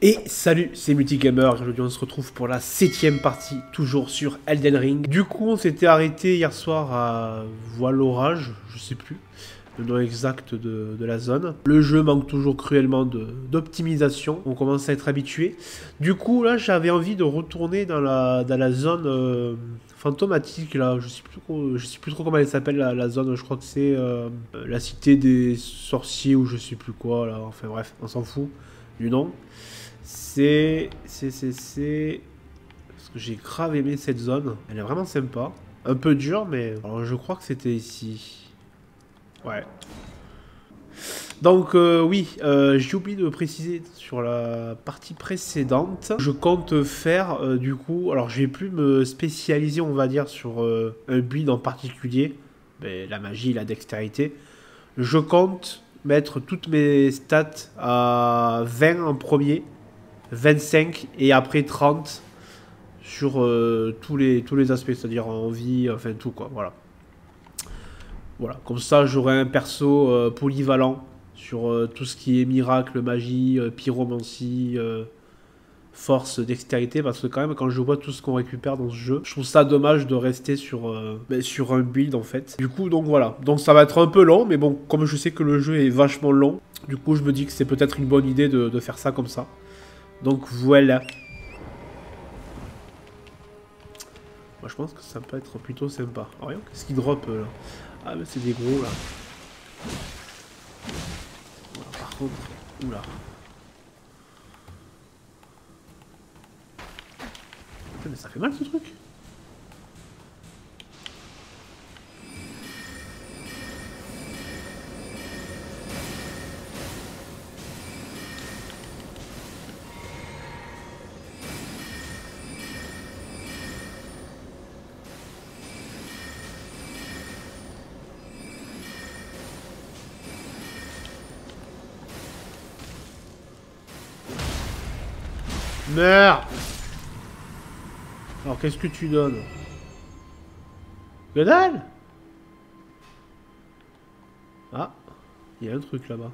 Et salut, c'est Multigamer, aujourd'hui on se retrouve pour la 7ème partie, toujours sur Elden Ring. Du coup on s'était arrêté hier soir à Voile Orage, je sais plus le nom exact de la zone. Le jeu manque toujours cruellement d'optimisation, on commence à être habitué. Du coup là j'avais envie de retourner dans la zone fantomatique, là, je sais plus trop comment elle s'appelle la zone, je crois que c'est la cité des sorciers ou je sais plus quoi, là. Enfin bref, on s'en fout du nom. C'est... Parce que j'ai grave aimé cette zone. Elle est vraiment sympa. Un peu dure, mais... Alors, je crois que c'était ici. Ouais. Donc, oui. J'ai oublié de préciser sur la partie précédente. Je compte faire, du coup... Alors, je vais plus me spécialiser, on va dire, sur un build en particulier. Mais la magie, la dextérité. Je compte mettre toutes mes stats à 20 en premier. 25 et après 30 sur tous les aspects, c'est-à-dire en vie, enfin tout quoi, voilà. Voilà, comme ça j'aurai un perso polyvalent sur tout ce qui est miracle, magie, pyromancie, force, dextérité, parce que quand même quand je vois tout ce qu'on récupère dans ce jeu, je trouve ça dommage de rester sur un build en fait. Du coup donc voilà, donc ça va être un peu long, mais bon comme je sais que le jeu est vachement long, du coup je me dis que c'est peut-être une bonne idée de faire ça comme ça. Donc voilà. Moi je pense que ça peut être plutôt sympa. Alors regarde, qu'est-ce qu'il drop là? Ah mais c'est des gros là. Voilà, par contre, oula. Putain mais ça fait mal ce truc. Meurs. Alors qu'est-ce que tu donnes? Que dalle. Ah, il y a un truc là-bas.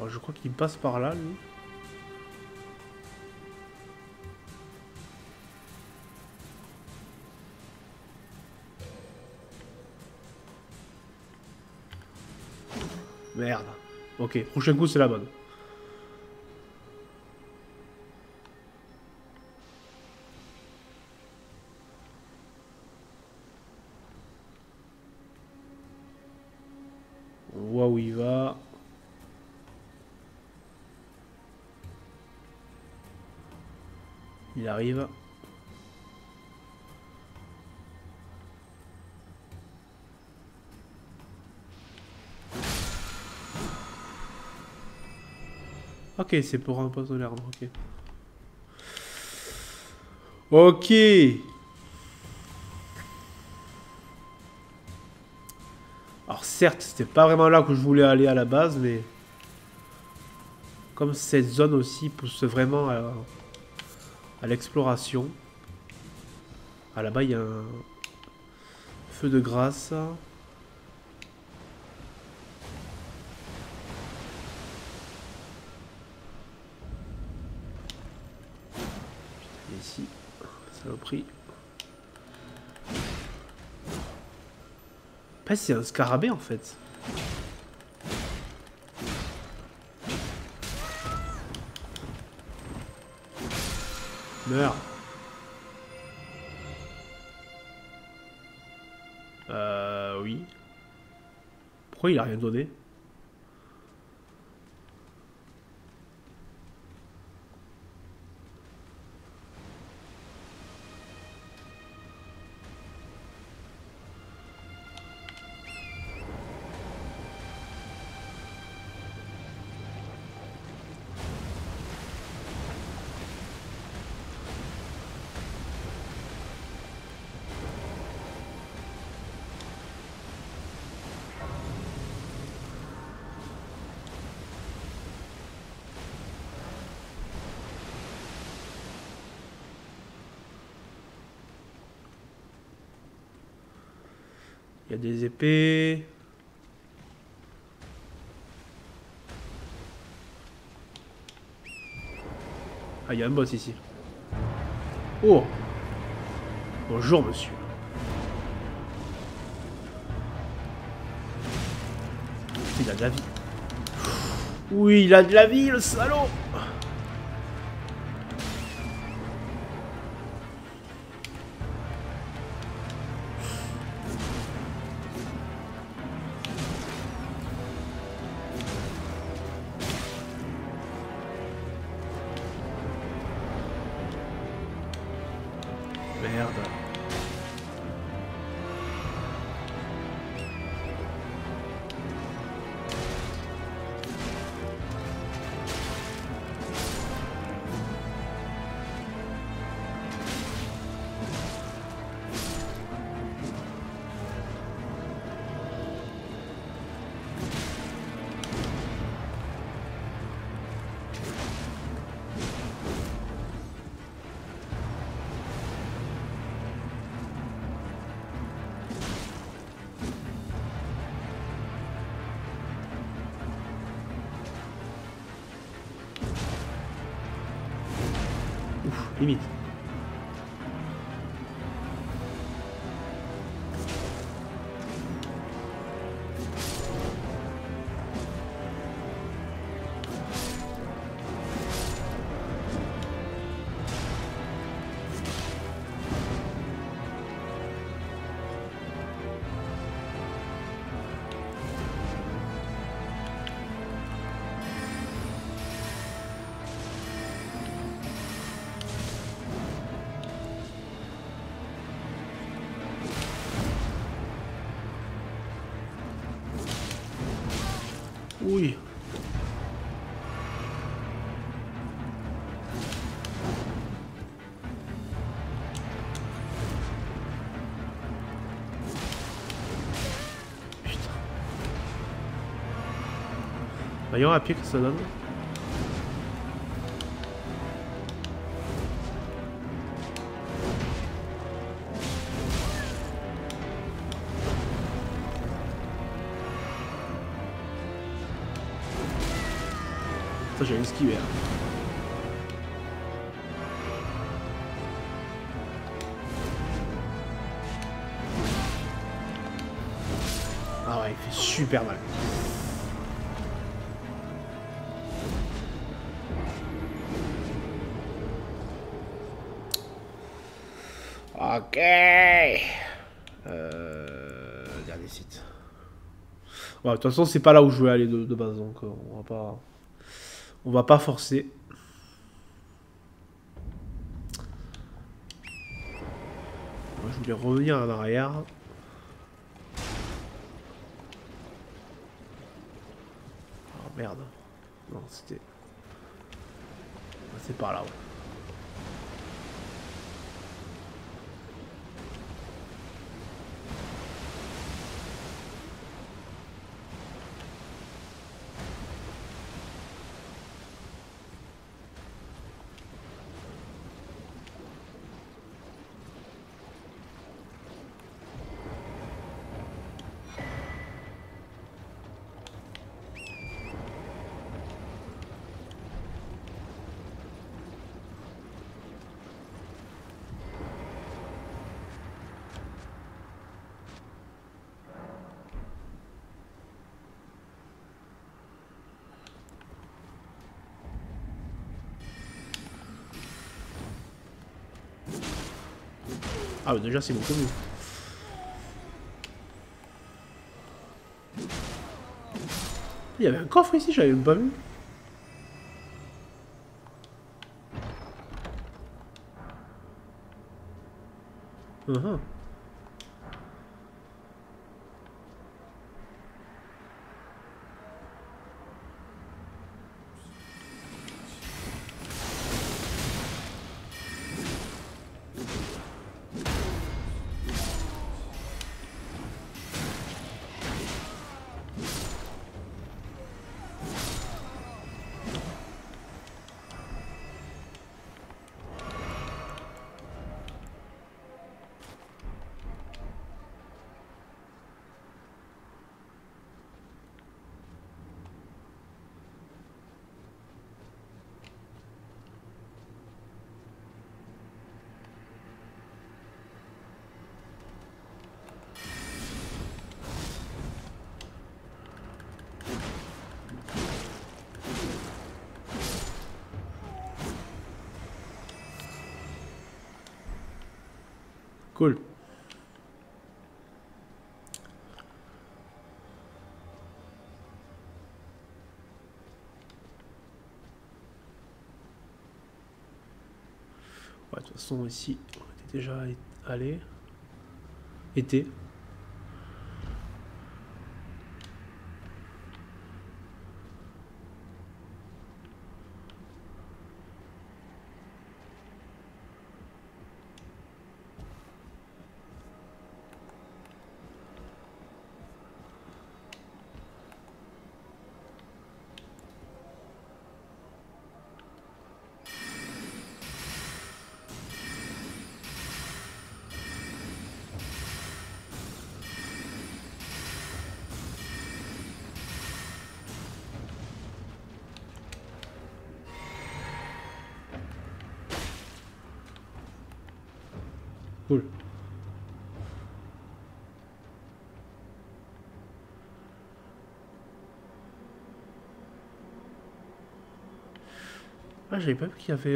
Alors je crois qu'il passe par là, lui. Merde. Ok, prochain coup, c'est la bonne. On voit où il va. Il arrive. Ok, c'est pour un poison d'herbe, ok. Ok. Alors certes, c'était pas vraiment là que je voulais aller à la base, mais... Comme cette zone aussi pousse vraiment à l'exploration. Ah là-bas il y a un feu de grâce. Il est ici, saloperie. Après c'est un scarabée en fait. Meurs. Oui. Pourquoi il a rien donné? Il y a des épées. Ah, il y a un boss ici. Oh! Bonjour, monsieur. Il a de la vie. Oui, il a de la vie, le salaud! Limite. Oui. Putain. Voyons à pied que ça donne. Ça, j'ai une esquiver. Ah ouais, il fait super mal. Ok. Dernier site. Ouais, de toute façon, c'est pas là où je voulais aller de base, donc on va pas... On va pas forcer. Moi, je voulais revenir en arrière. Oh merde. Non, c'était... C'est par là, ouais. Ah bah déjà c'est beaucoup mieux. Il y avait un coffre ici, j'avais même pas vu. Uh-huh. Cool. Ouais, de toute façon, ici, on était déjà allé. Été. Cool. Ah, j'avais pas vu qu'il y avait...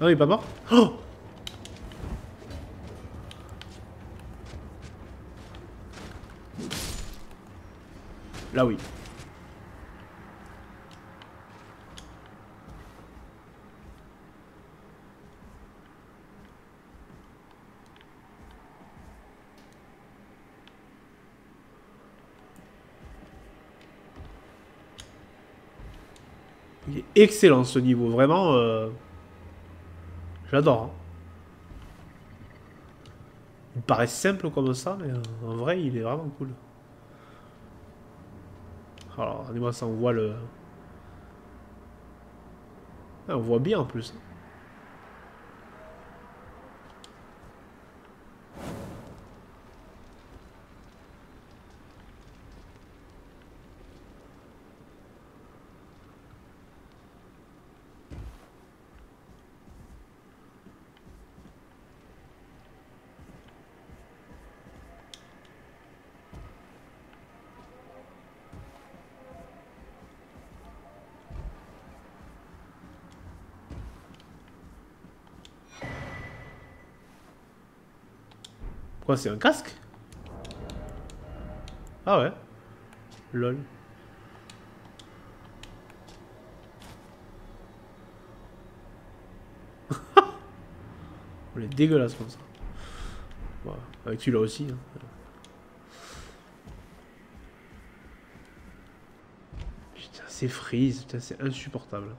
Non, il est pas mort. Oh, là oui. Il est excellent ce niveau, vraiment... J'adore. Hein. Il me paraît simple comme ça, mais en vrai, il est vraiment cool. Alors, regardez-moi ça, on voit le... Ah, on voit bien en plus. Quoi, c'est un casque? Ah ouais. Lol. On est dégueulasse comme ça. Voilà. Avec celui-là aussi. Hein. Putain, c'est freeze, putain, c'est insupportable.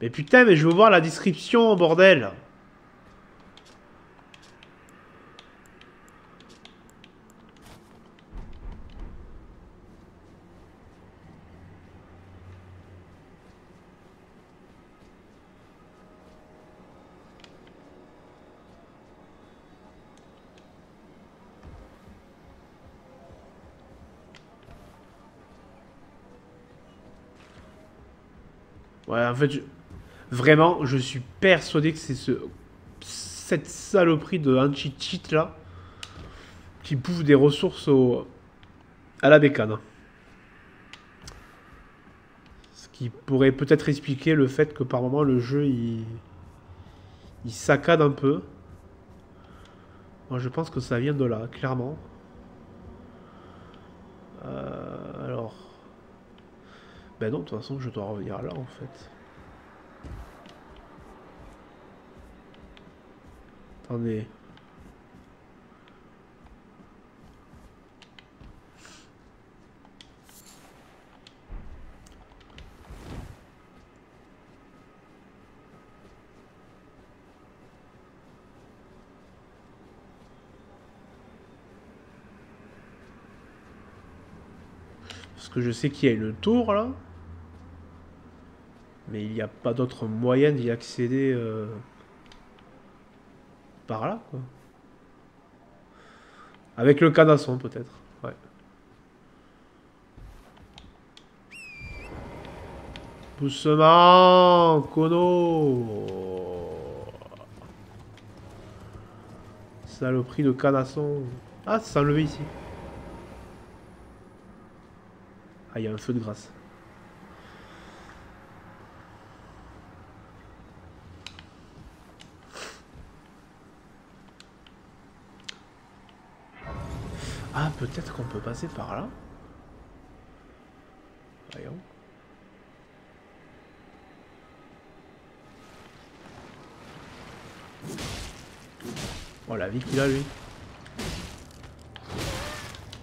Mais putain, mais je veux voir la description, bordel! Ouais, en fait, vraiment, je suis persuadé que c'est cette saloperie de anti-cheat là qui bouffe des ressources à la bécane. Ce qui pourrait peut-être expliquer le fait que par moment le jeu il saccade un peu. Moi je pense que ça vient de là, clairement. Alors. Ben non, de toute façon je dois revenir là en fait. Attendez. Parce que je sais qu'il y a une tour là. Mais il n'y a pas d'autre moyen d'y accéder par là, quoi. Avec le canasson, peut-être. Ouais. Doucement, Kono. Saloperie de canasson. Ah, c'est enlevé ici. Ah, il y a un feu de grâce. Ah, peut-être qu'on peut passer par là. Voyons. Oh, la vie qu'il a, lui.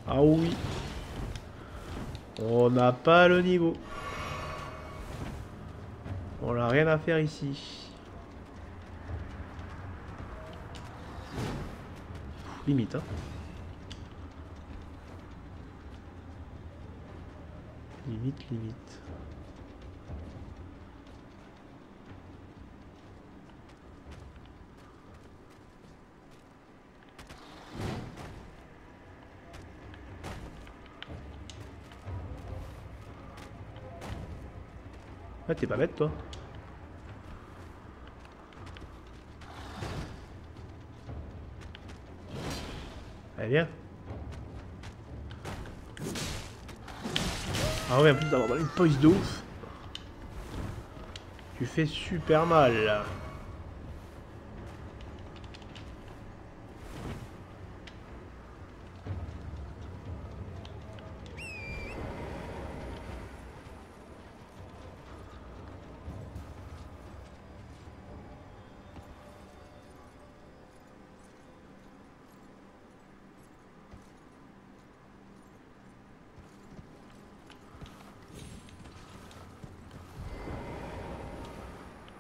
Ah oui. On n'a pas le niveau. On n'a rien à faire ici. Limite, hein. Limite. Ah, t'es pas bête, toi. Allez, viens. Ah ouais, en plus d'avoir une pause de ouf. Tu fais super mal.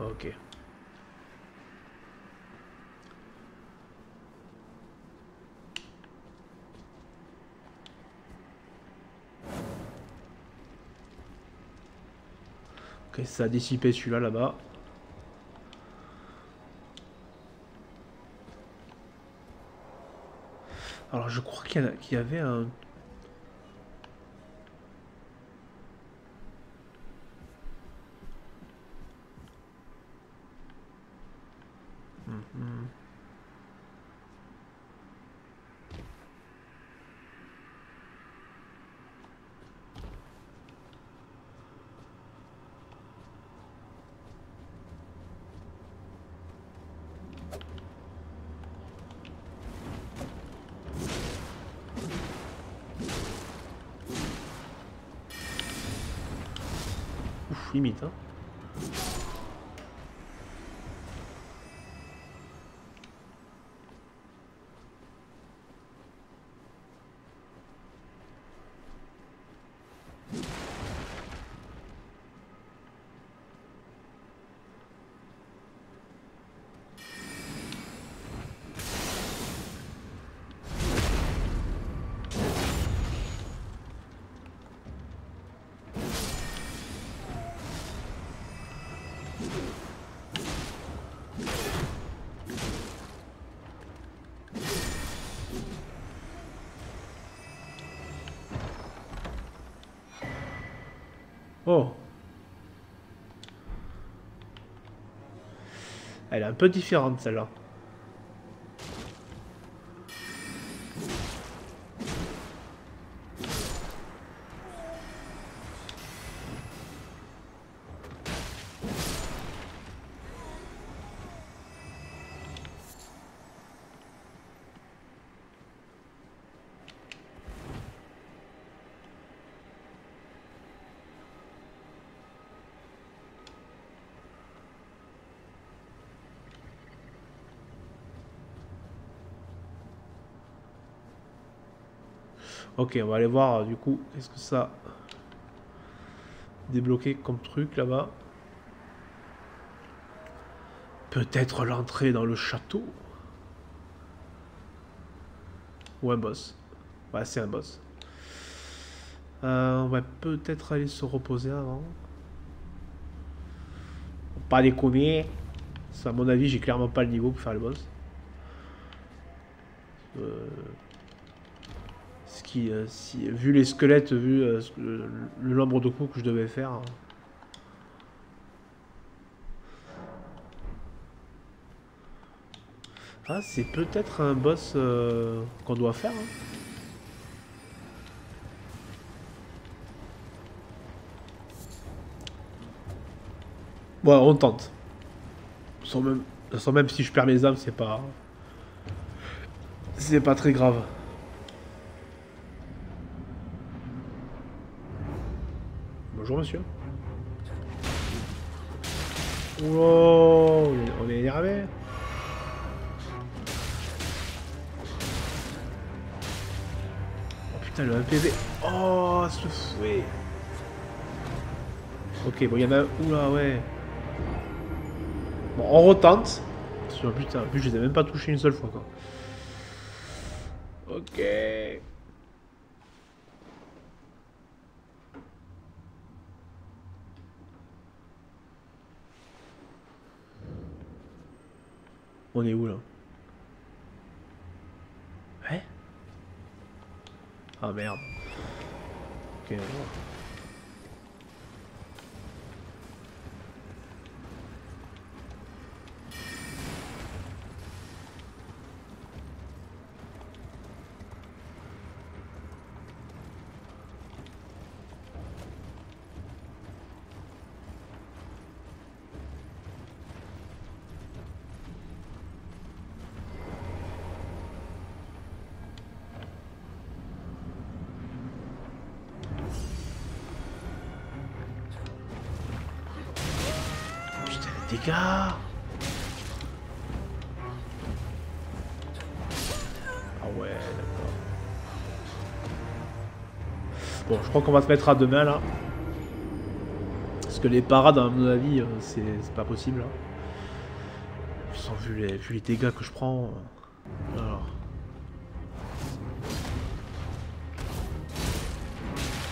Ok. Ok, ça a dissipé celui-là là-bas. Alors je crois qu'il y avait un... Limite, hein. Oh. Elle est un peu différente celle-là. Ok, on va aller voir du coup, qu'est-ce que ça débloqué comme truc là-bas. Peut-être l'entrée dans le château. Ou un boss. Ouais, c'est un boss. On va peut-être aller se reposer avant. Pas déconner. Ça, à mon avis, j'ai clairement pas le niveau pour faire le boss. Ce qui, si, vu les squelettes, vu le nombre de coups que je devais faire. Ah, c'est peut-être un boss qu'on doit faire. Hein. Bon, on tente. Sans même si je perds mes âmes, c'est pas... C'est pas très grave. Bonjour, monsieur. Wow, on est énervé. Oh putain, le MPV. Oh, ce fouet. Ok, bon, il y en a... Oula, ouais. Bon, on retente. Putain, en plus, je les ai même pas touchés une seule fois, quoi. Ok. On est où, là? Ouais. Ah, merde. Ok, gars. Ah ouais, d'accord. Bon, je crois qu'on va se mettre à demain là. Parce que les parades, à mon avis, c'est pas possible. Hein. Sans vu les dégâts que je prends. Alors.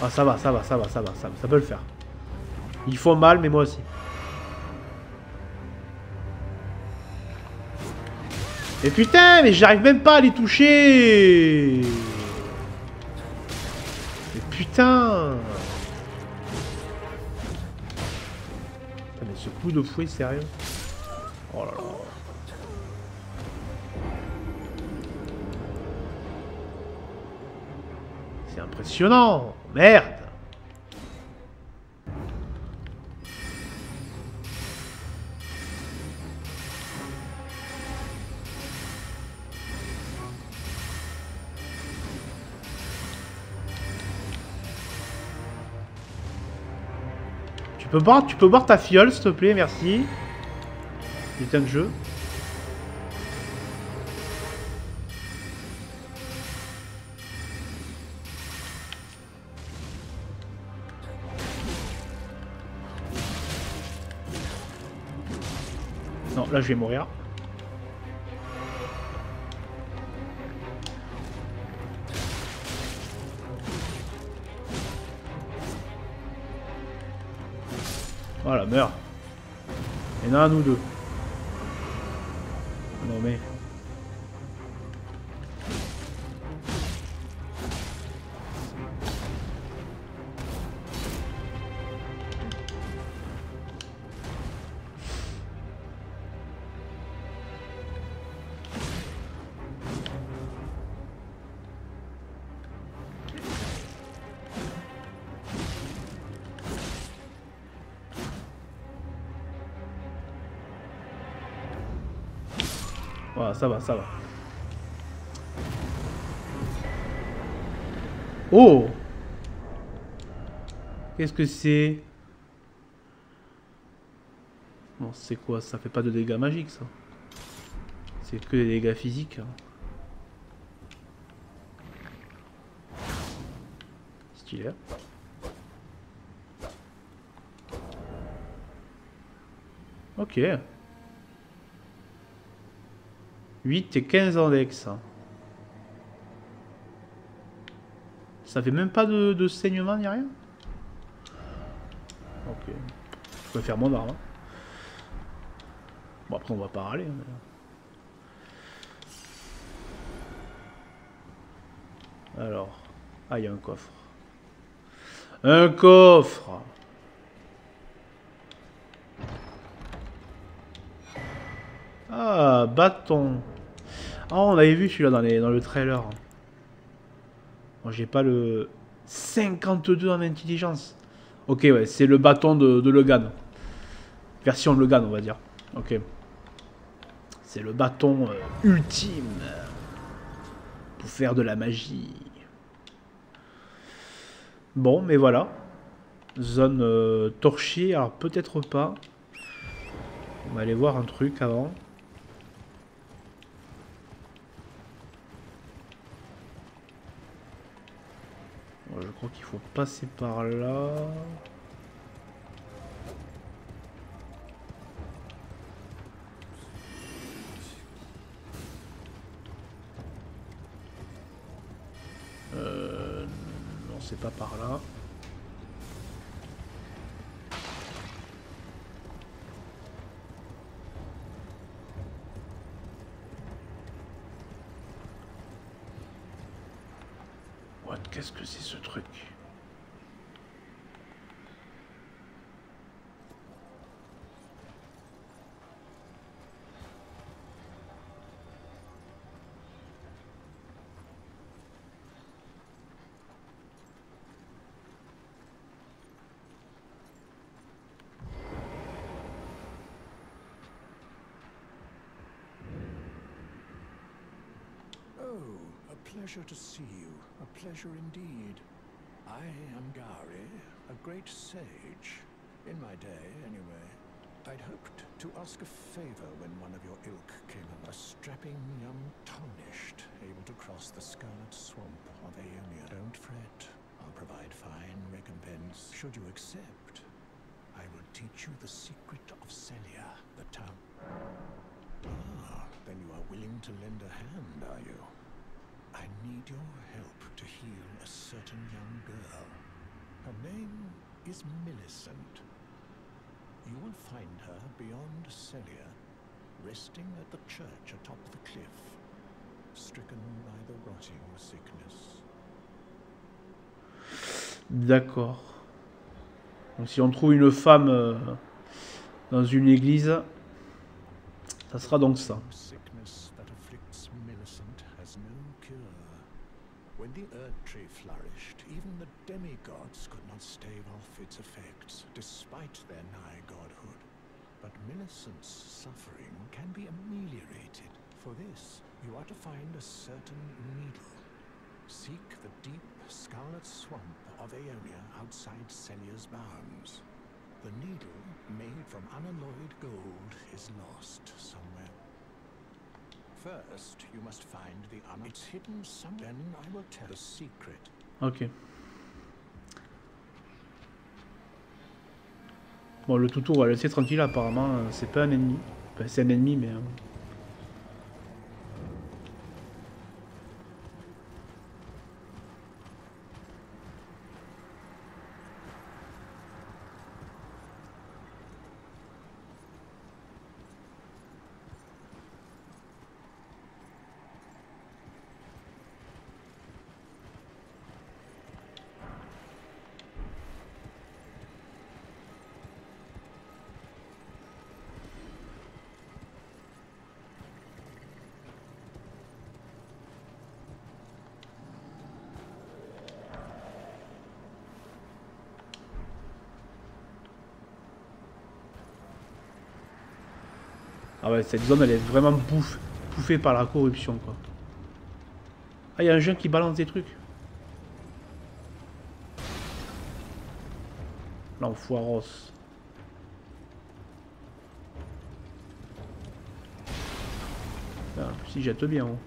Ah, ça va. Ça peut le faire. Ils font mal, mais moi aussi. Et putain, mais j'arrive même pas à les toucher. Mais putain. Mais ce coup de fouet, sérieux. Oh là là. C'est impressionnant. Merde. Tu peux boire ta fiole, s'il te plaît, merci. Putain de jeu. Non, là je vais mourir. Voilà, meurs. Il y en a un ou deux. Non mais... Voilà, ça va. Oh! Qu'est-ce que c'est? Bon, c'est quoi? Ça fait pas de dégâts magiques, ça. C'est que des dégâts physiques. Hein. qu'il a. Ok. 8 et 15 index. Ça fait même pas de saignement ni rien. Ok. Je peux faire mon arme. Hein. Bon, après, on va pas râler. Mais... alors, ah, il y a un coffre. Un coffre. Ah, bâton. Ah, oh, on avait vu celui-là dans le trailer. Bon, j'ai pas le... 52 en intelligence. Ok, ouais, c'est le bâton de Logan. Version Logan, on va dire. Ok. C'est le bâton ultime. Pour faire de la magie. Bon, mais voilà. Zone torchée, alors peut-être pas. On va aller voir un truc avant. Je crois qu'il faut passer par là. Non, c'est pas par là. Qu'est-ce que c'est ce truc? Pleasure to see you, a pleasure indeed. I am Gari, a great sage. In my day, anyway. I'd hoped to ask a favor when one of your ilk came along, a strapping young tarnished, able to cross the scarlet swamp of Aeonia. Don't fret, I'll provide fine recompense. Should you accept, I will teach you the secret of Sellia, the town. Ah, then you are willing to lend a hand, are you? I need your help to heal a certain young girl. Her name is Millicent. You will find her beyond Sellia, resting at the church atop the cliff, stricken by the rotting sickness. D'accord. Donc si on trouve une femme dans une église, ça sera donc ça. When the Erdtree flourished, even the demigods could not stave off its effects, despite their nigh godhood. But Millicent's suffering can be ameliorated. For this, you are to find a certain needle. Seek the deep scarlet swamp of Aeonia outside Sellia's bounds. The needle, made from unalloyed gold, is lost somewhere. First, you must find the armor. It's hidden somewhere. Then I will tell the secret. Ok. Bon, le toutou, on va laisser tranquille, apparemment. C'est pas un ennemi. Enfin, c'est un ennemi, mais... ah ouais, cette zone elle est vraiment bouffée par la corruption quoi. Ah, il y a un jeune qui balance des trucs. L'enfoiros. Ah, en plus il jette bien. Hein.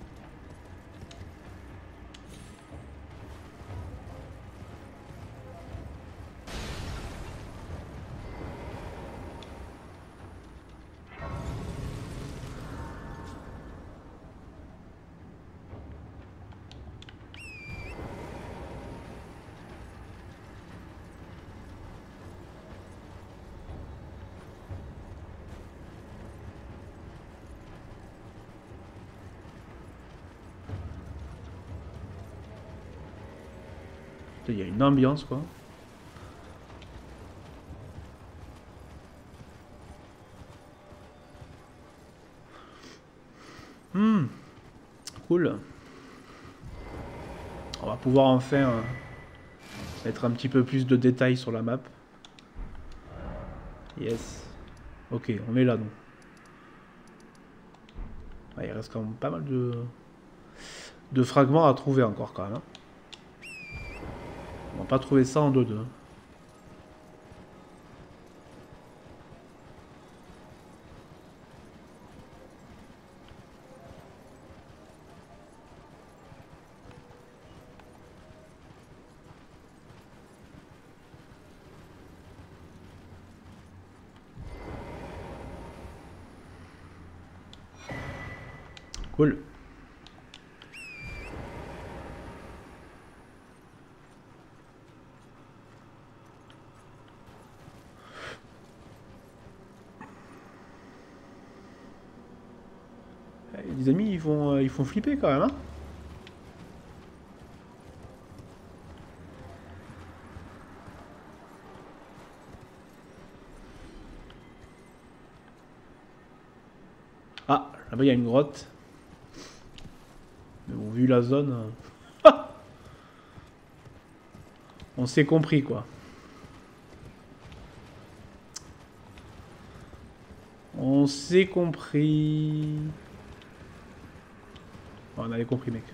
Il y a une ambiance quoi. Cool. On va pouvoir enfin mettre un petit peu plus de détails sur la map. Yes. Ok, on est là donc. Ouais, il reste quand même pas mal de fragments à trouver encore quand même. Hein. On va pas trouver ça en 2-2. Cool. Les amis, ils font flipper quand même, hein. Ah, là-bas il y a une grotte. Mais bon, vu la zone... on s'est compris, quoi. On s'est compris... On avait compris, mec.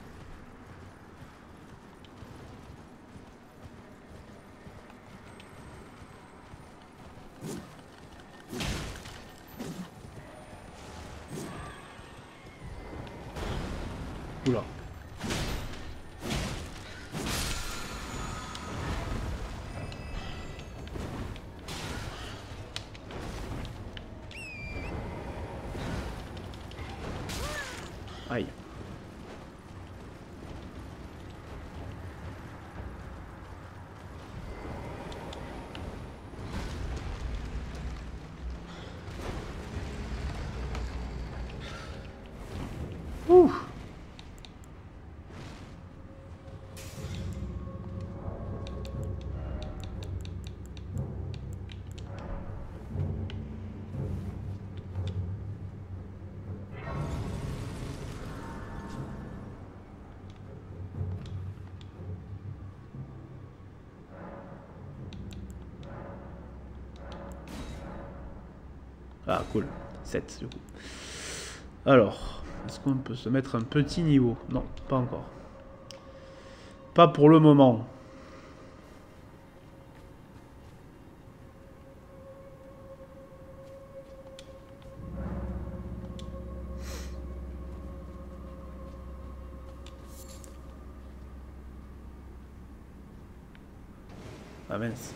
Oula. Aïe. Ah cool, 7 du coup. Alors, est-ce qu'on peut se mettre un petit niveau? Non, pas encore. Pas pour le moment. Ah mince.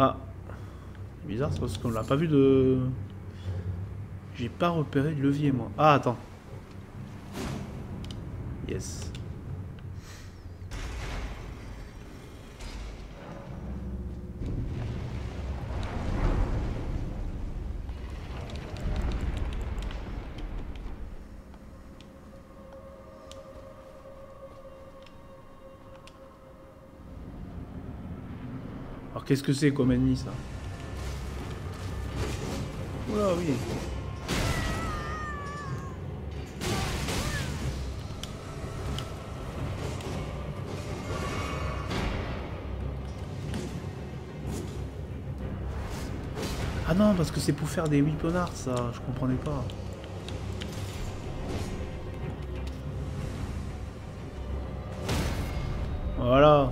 Ah, c'est bizarre, c'est parce qu'on l'a pas vu de... J'ai pas repéré de levier, moi. Ah, attends. Yes. Qu'est-ce que c'est comme ennemi ça? Oula oui. Ah non, parce que c'est pour faire des weapon arts, ça, je comprenais pas. Voilà.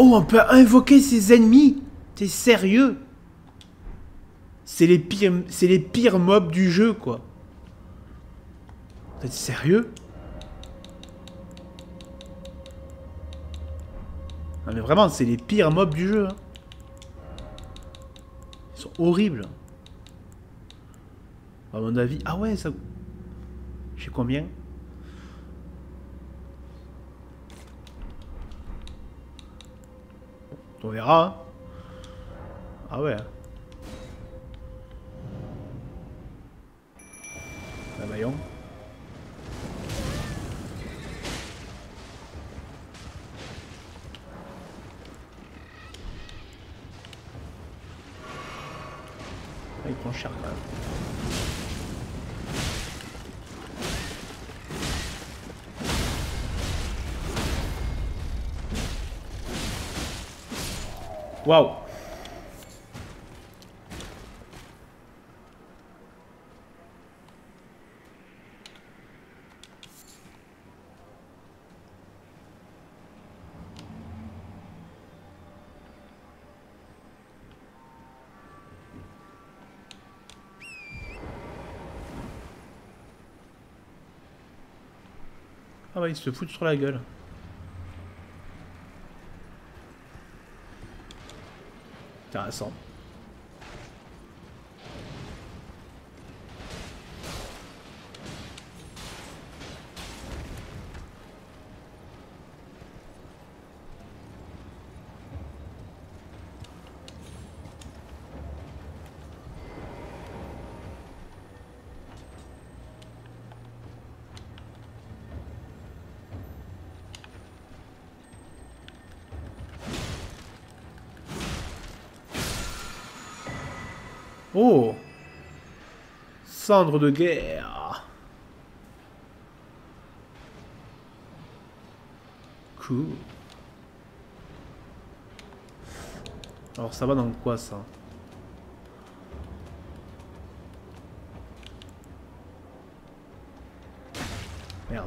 Oh, on peut invoquer ses ennemis. T'es sérieux? C'est les pires mobs du jeu, quoi. T'es sérieux? Non mais vraiment, c'est les pires mobs du jeu. Hein. Ils sont horribles. À mon avis... Ah ouais, ça... J'ai combien? On verra. Hein. Ah ouais. Un maillon. Il prend cher quand même. Waouh. Ah bah ils se foutent sur la gueule. Intéressant. Oh, cendre de guerre. Cool. Alors ça va dans quoi ça? Merde.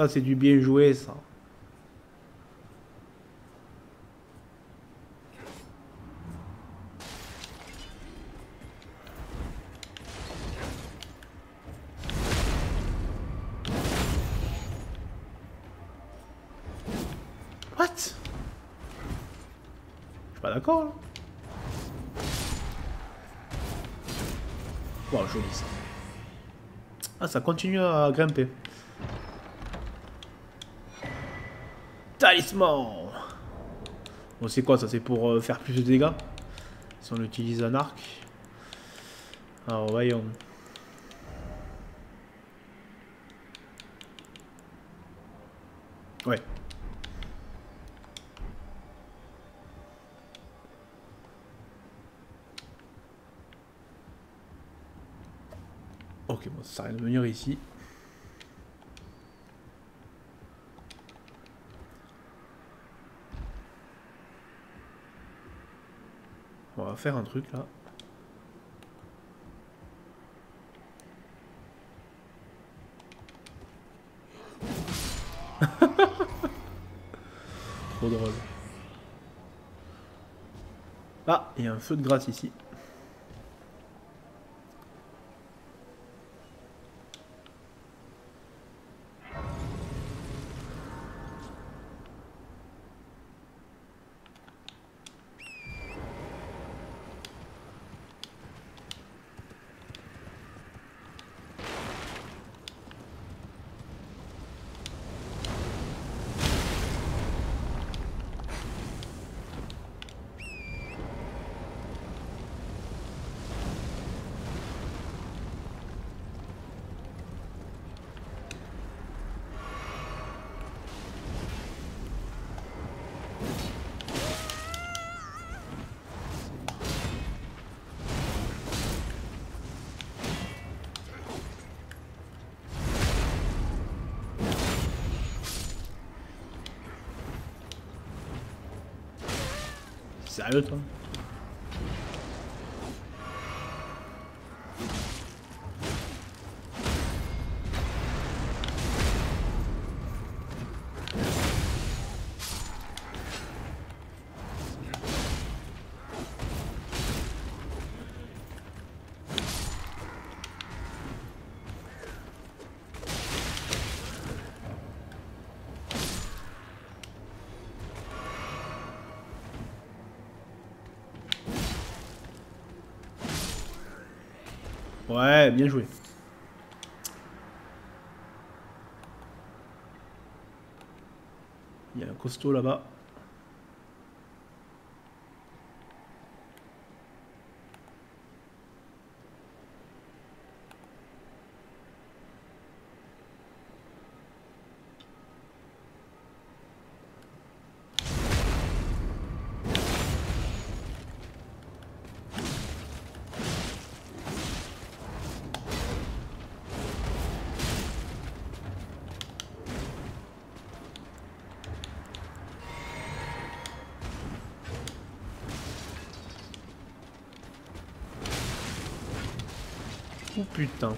Ça, c'est du bien joué, ça. What? Je suis pas d'accord, là. Wow, joli, ça. Ah, ça continue à grimper. Talisman! Bon, c'est quoi ça? C'est pour faire plus de dégâts? Si on utilise un arc. Alors, voyons. Ouais. Ok, bon, ça sert à rien de venir ici. On va faire un truc là. Trop drôle. Ah, il y a un feu de grâce ici. Sérieux, toi? Ouais, bien joué. Il y a un costaud là-bas. Putain.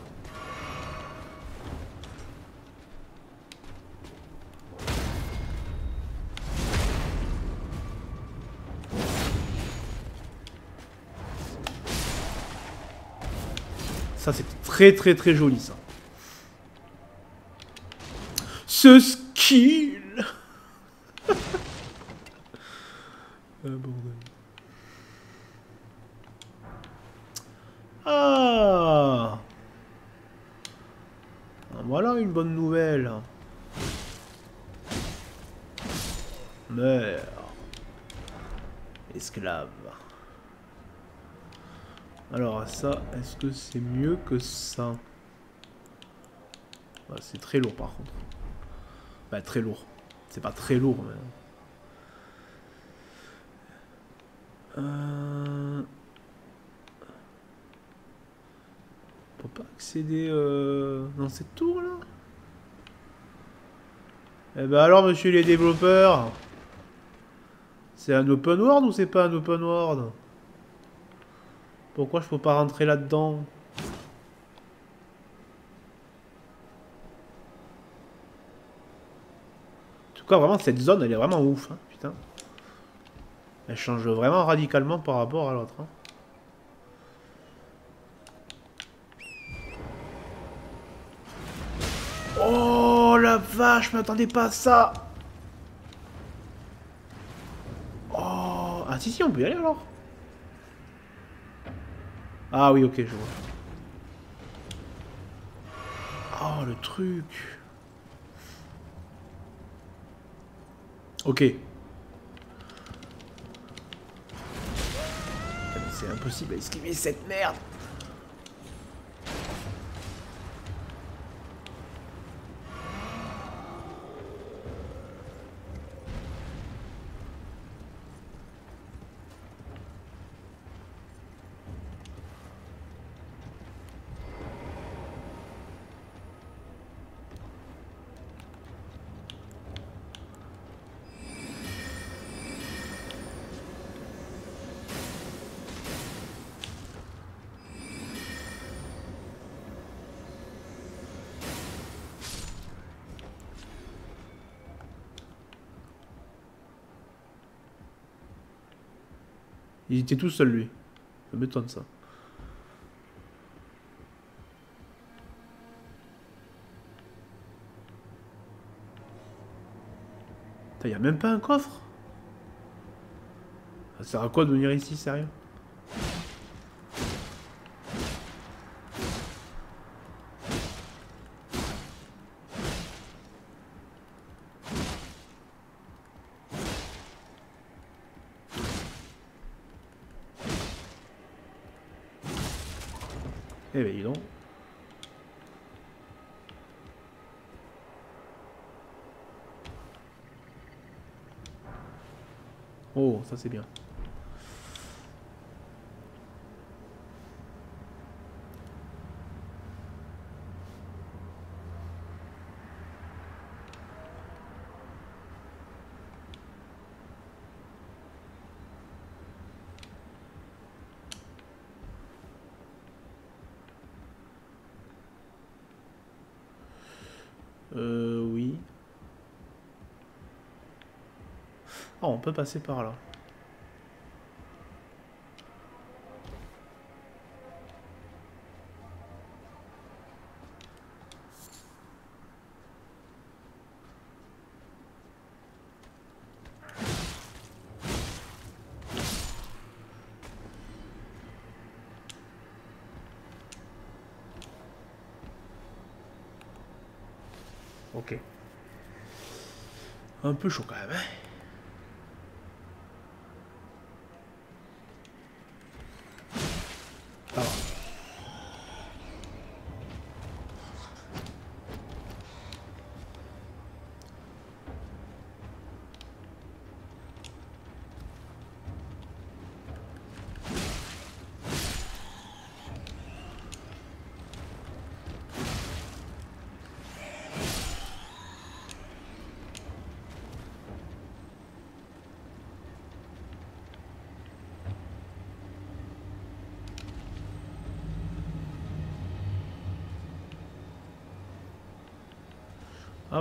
Ça c'est très très très joli ça. Ce skill. Bordel. Ah. Voilà une bonne nouvelle. Meurs. Esclave. Alors ça, est-ce que c'est mieux que ça? Bah, c'est très lourd par contre. Bah très lourd. C'est pas très lourd mais... On peut pas accéder dans cette tour là. Eh ben alors monsieur les développeurs, c'est un open world ou c'est pas un open world? Pourquoi je peux pas rentrer là-dedans? cas, vraiment, cette zone, elle est vraiment ouf. Hein, putain. Elle change vraiment radicalement par rapport à l'autre. Hein. Oh la vache, je m'attendais pas à ça. Oh. Ah si, si, on peut y aller alors. Ah oui, ok, je vois. Oh, le truc. Ok. C'est impossible à esquiver cette merde. Il était tout seul, lui. Ça m'étonne, ça. Putain, y'a même pas un coffre. Ça sert à quoi de venir ici, sérieux? Eh ben, dis donc. Oh, ça c'est bien. Oui. Ah, on peut passer par là. Ok. Un peu chaud quand même, hein. Ah. Ah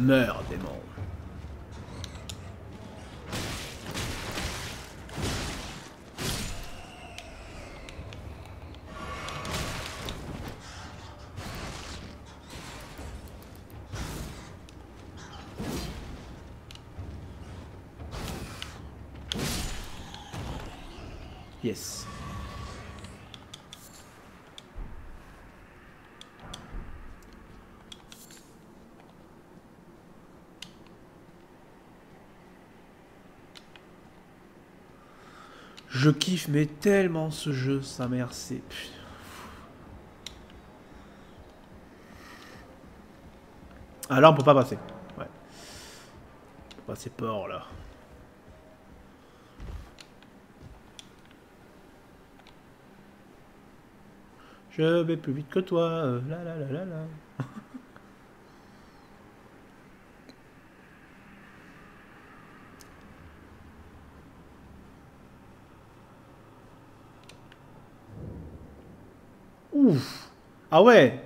Meurs, démon. Yes. Je kiffe mais tellement ce jeu, sa mère, c'est... Ah là on peut pas passer. Ouais. On peut passer par là. Je vais plus vite que toi, la la la la la. Ouf. Ah ouais.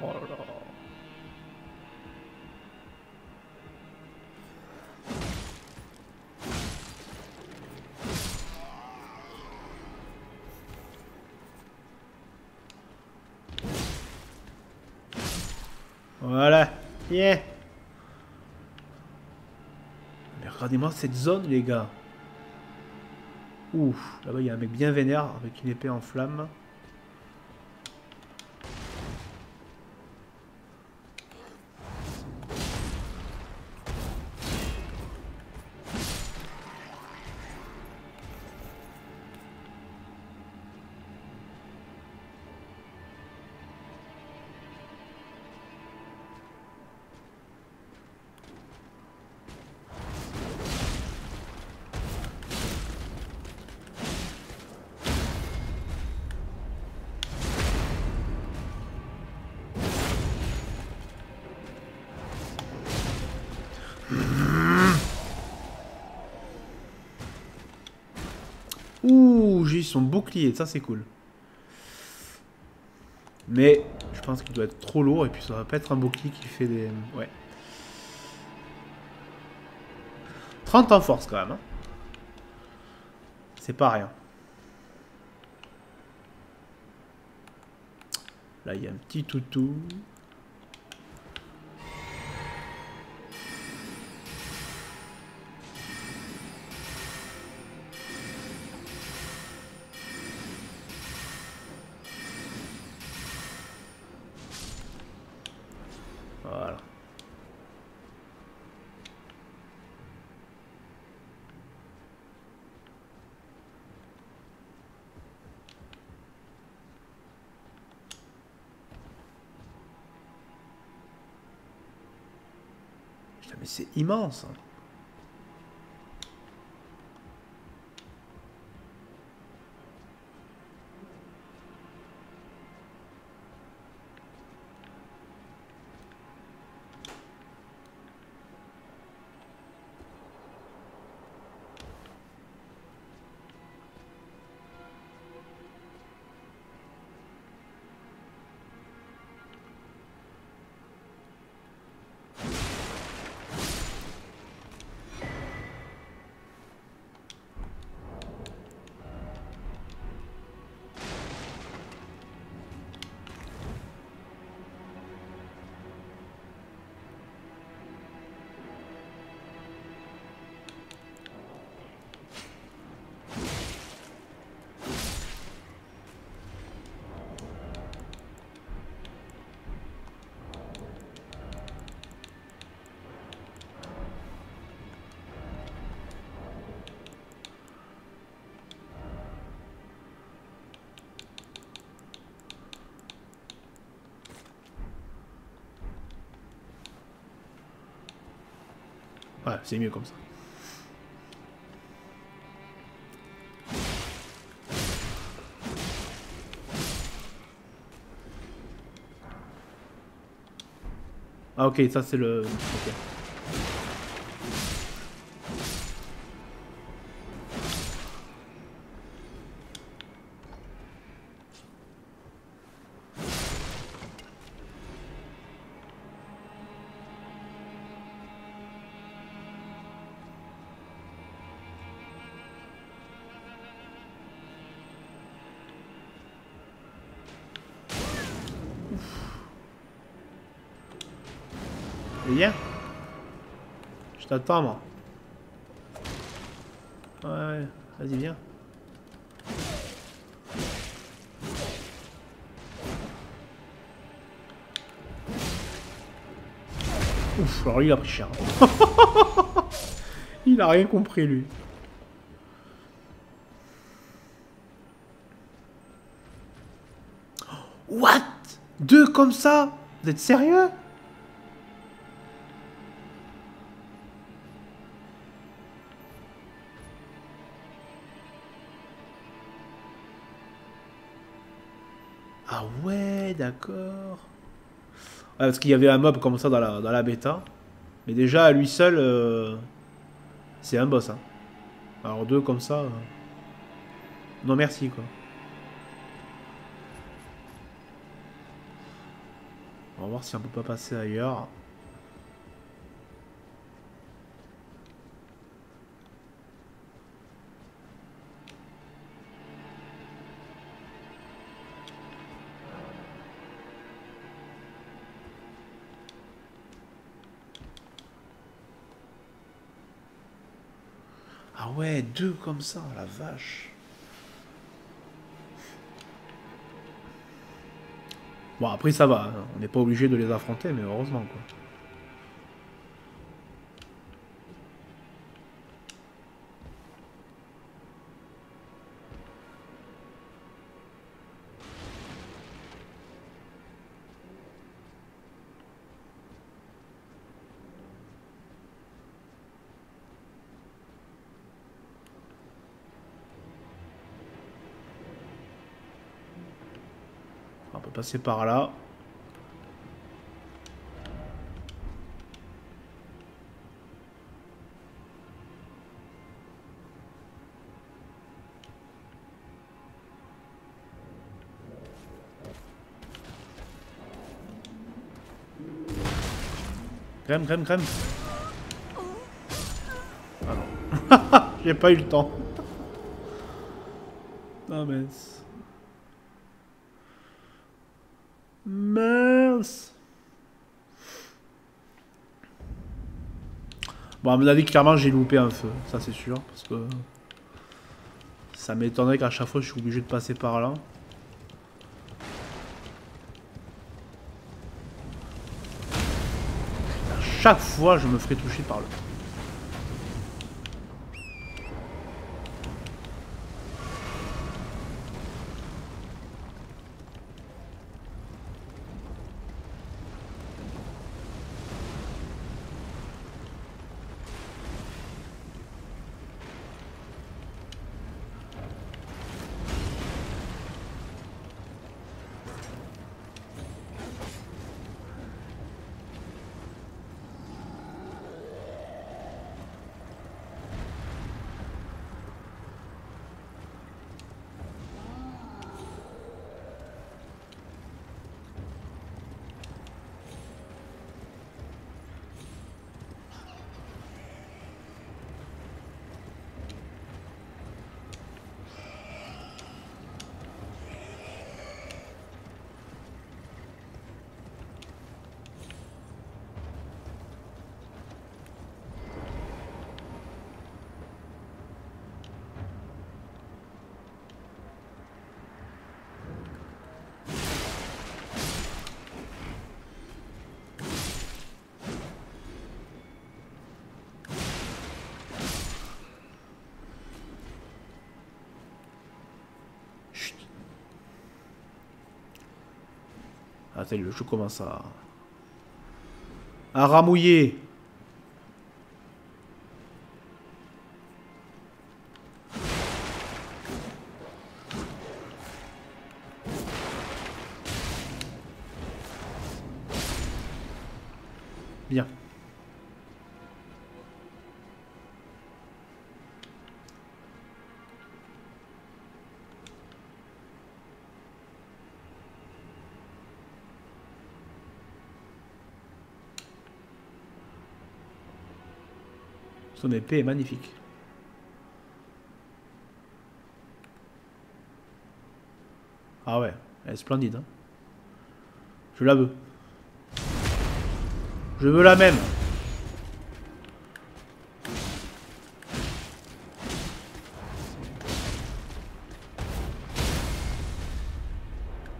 Oh là là. Voilà. Yeah. Mais regardez-moi cette zone, les gars. Ouh, là-bas il y a un mec bien vénère avec une épée en flamme. Son bouclier, ça c'est cool, mais je pense qu'il doit être trop lourd et puis ça va pas être un bouclier qui fait des... Ouais, 30 en force quand même hein. C'est pas rien. Là il y a un petit toutou. Mais c'est immense. Ouais, c'est mieux comme ça. Ah ok, ça c'est le... Okay. Et viens. Je t'attends, moi. Ouais, vas-y, viens. Ouf, alors lui, il a pris cher. Il a rien compris, lui. What? Deux comme ça? Vous êtes sérieux? Ah ouais, d'accord. Ouais, parce qu'il y avait un mob comme ça dans la bêta. Mais déjà, à lui seul, c'est un boss. Hein. Alors deux comme ça... Non merci, quoi. On va voir si on peut pas passer ailleurs. Ah ouais, deux comme ça, la vache. Bon, après ça va, hein. On n'est pas obligé de les affronter, mais heureusement, quoi. Passer par là. Crème, crème, crème. Ah non. J'ai pas eu le temps. Ah mince. Mince. Bon, à mon avis, clairement, j'ai loupé un feu. Ça, c'est sûr. Parce que ça m'étonnerait qu'à chaque fois, je suis obligé de passer par là. À chaque fois, je me ferai toucher par là. Attends, le jeu commence à ramouiller. Bien. Son épée est magnifique. Ah ouais, elle est splendide. Hein. Je la veux. Je veux la même.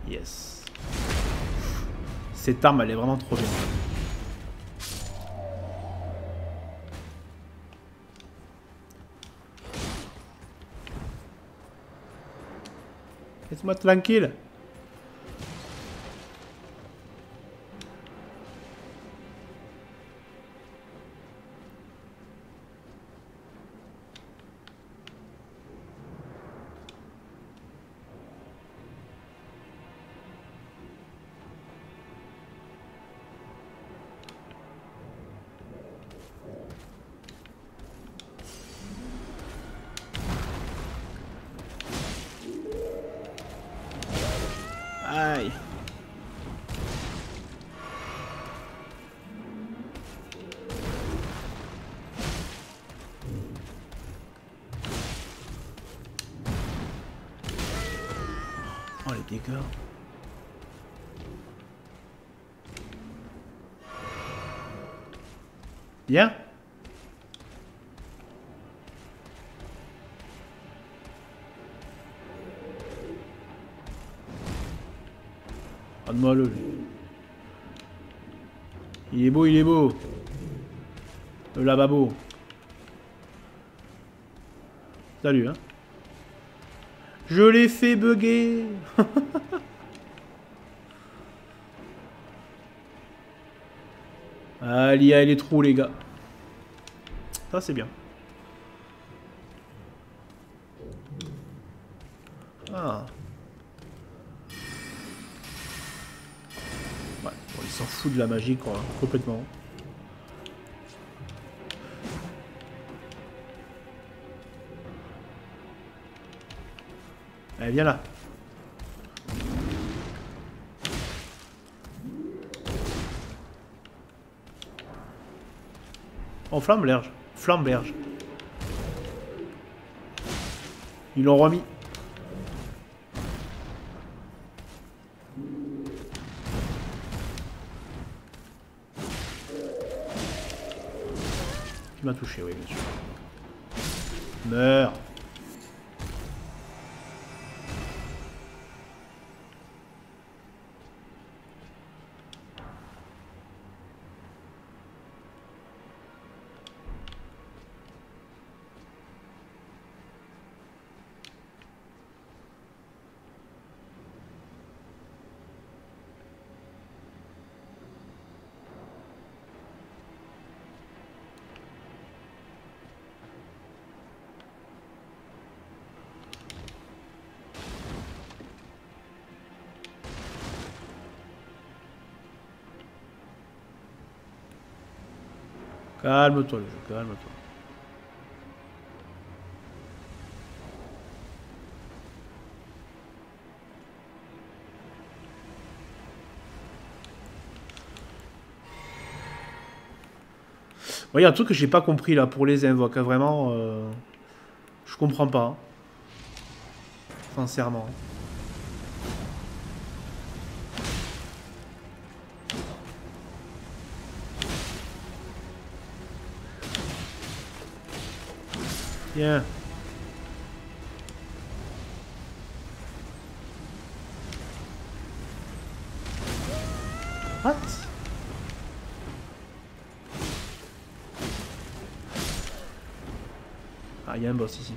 Yes. Cette arme, elle est vraiment trop bien. Laisse-moi tranquille. Bien. Regarde-moi le. Il est beau, il est beau. Le lavabo. Salut, hein. Je l'ai fait bugger. Ah, l'IA et les trous, les gars. Ça, c'est bien. Ah. Ouais, bon, il s'en fout de la magie, quoi. Complètement. Allez, viens là. Oh, flamberge. Flamberge. Ils l'ont remis. Tu m'as touché, oui, bien sûr. Meurs. Calme-toi le jeu, calme-toi. Il y a un truc que j'ai pas compris là pour les invoques, hein, vraiment. Je comprends pas. Hein. Sincèrement. Bien. What? Ah, il y a un boss ici.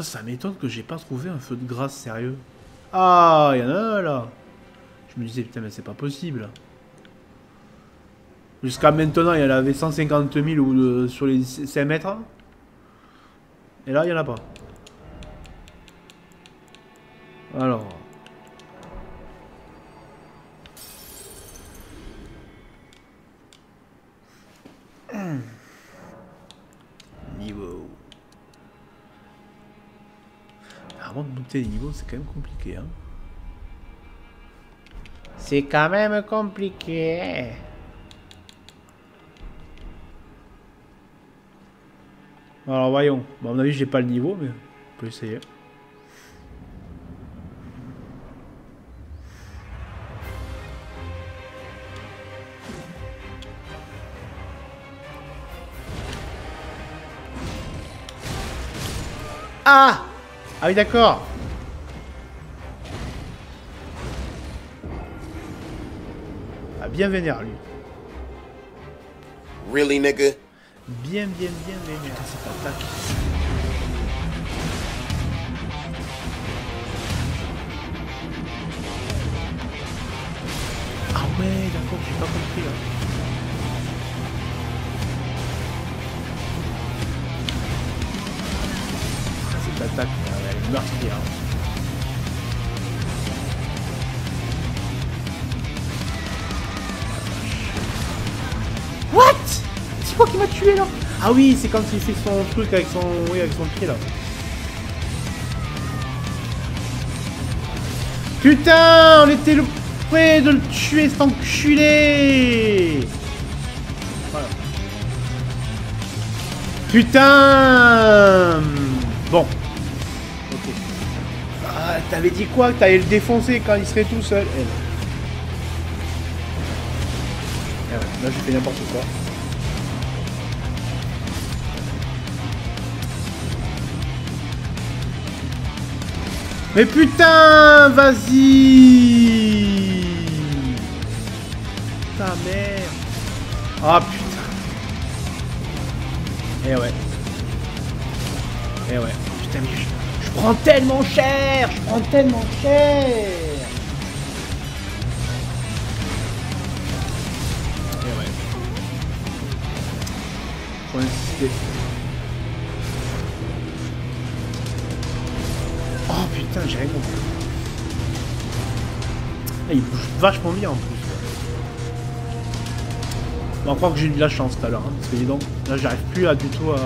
Ça m'étonne que j'ai pas trouvé un feu de grâce sérieux. Ah, il y en a un là. Je me disais putain mais c'est pas possible. Jusqu'à maintenant il y en avait 150 000 sur les 5 mètres. Et là il y en a pas. Alors. Les niveaux, c'est quand même compliqué. Hein. C'est quand même compliqué. Alors voyons. Bah, à mon avis, j'ai pas le niveau, mais on peut essayer. Ah! Ah oui, d'accord! Ah, bien vénère, lui. Really, nigga? Bien vénère, cette attaque. Ah ouais, d'accord, j'ai pas compris, là. Attaque, elle est meurtrière. What? C'est quoi qui m'a tué là? Ah oui, c'est quand il fait son truc avec son, oui, avec son pied là. Putain, on était près de le tuer, cet enculé. Voilà. Putain. Bon. T'avais dit quoi? Que t'allais le défoncer quand il serait tout seul. Eh ben. Là j'ai fait n'importe quoi. Mais putain, vas-y. Ta mère. Ah oh, putain. Eh ouais. Eh ouais. Putain mais je... Je prends tellement cher, Et ouais. Faut insister. Oh putain, j'ai rien compris. Il bouge vachement bien en plus. On va croire que j'ai eu de la chance tout à l'heure, hein, parce que dis donc, là j'arrive plus à du tout à...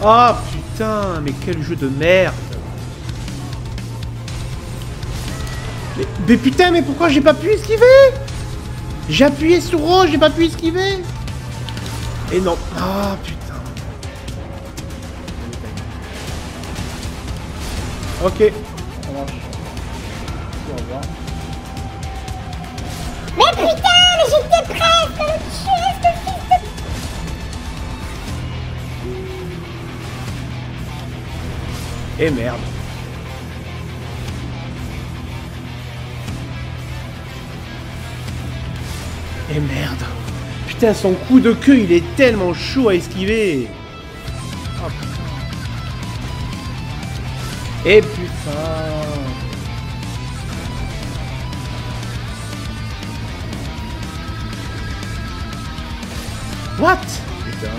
Oh putain, mais quel jeu de merde! Mais putain, mais pourquoi j'ai pas pu esquiver? J'ai appuyé sur O, j'ai pas pu esquiver! Et non! Ah putain! Ok! Ça marche. Au revoir. Mais putain, mais j'étais prête à le tuer, ce fils de... Et merde. Et merde. Putain, son coup de queue, il est tellement chaud à esquiver. Oh putain. Et putain. What? Putain.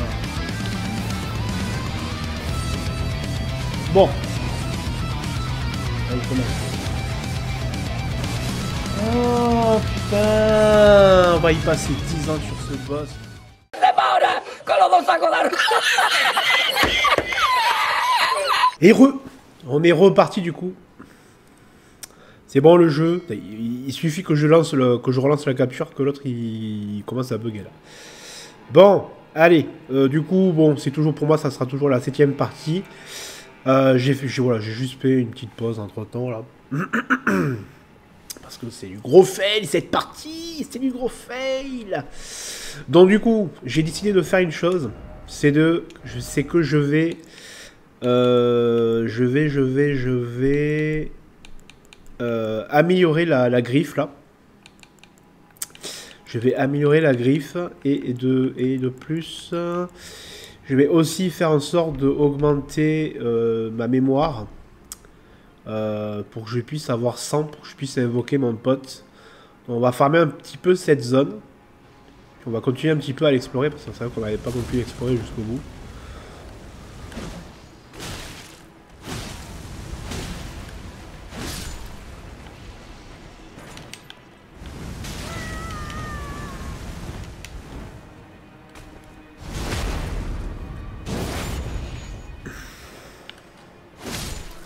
Bon. Oh putain, on va y passer 10 ans sur ce boss. Et on est reparti du coup. C'est bon le jeu. Il suffit que je relance la capture, que l'autre il commence à bugger là. Bon, allez. Du coup, bon, c'est toujours pour moi, ça sera toujours la 7ème partie. J'ai juste fait une petite pause entre temps là. Parce que c'est du gros fail cette partie, c'est du gros fail. Donc du coup, j'ai décidé de faire une chose, c'est de... Je vais améliorer la griffe là. Je vais améliorer la griffe et de plus... Je vais aussi faire en sorte d'augmenter ma mémoire pour que je puisse avoir 100, pour que je puisse invoquer mon pote. Donc on va farmer un petit peu cette zone. On va continuer un petit peu à l'explorer parce que c'est vrai qu'on n'avait pas pu l'explorer jusqu'au bout.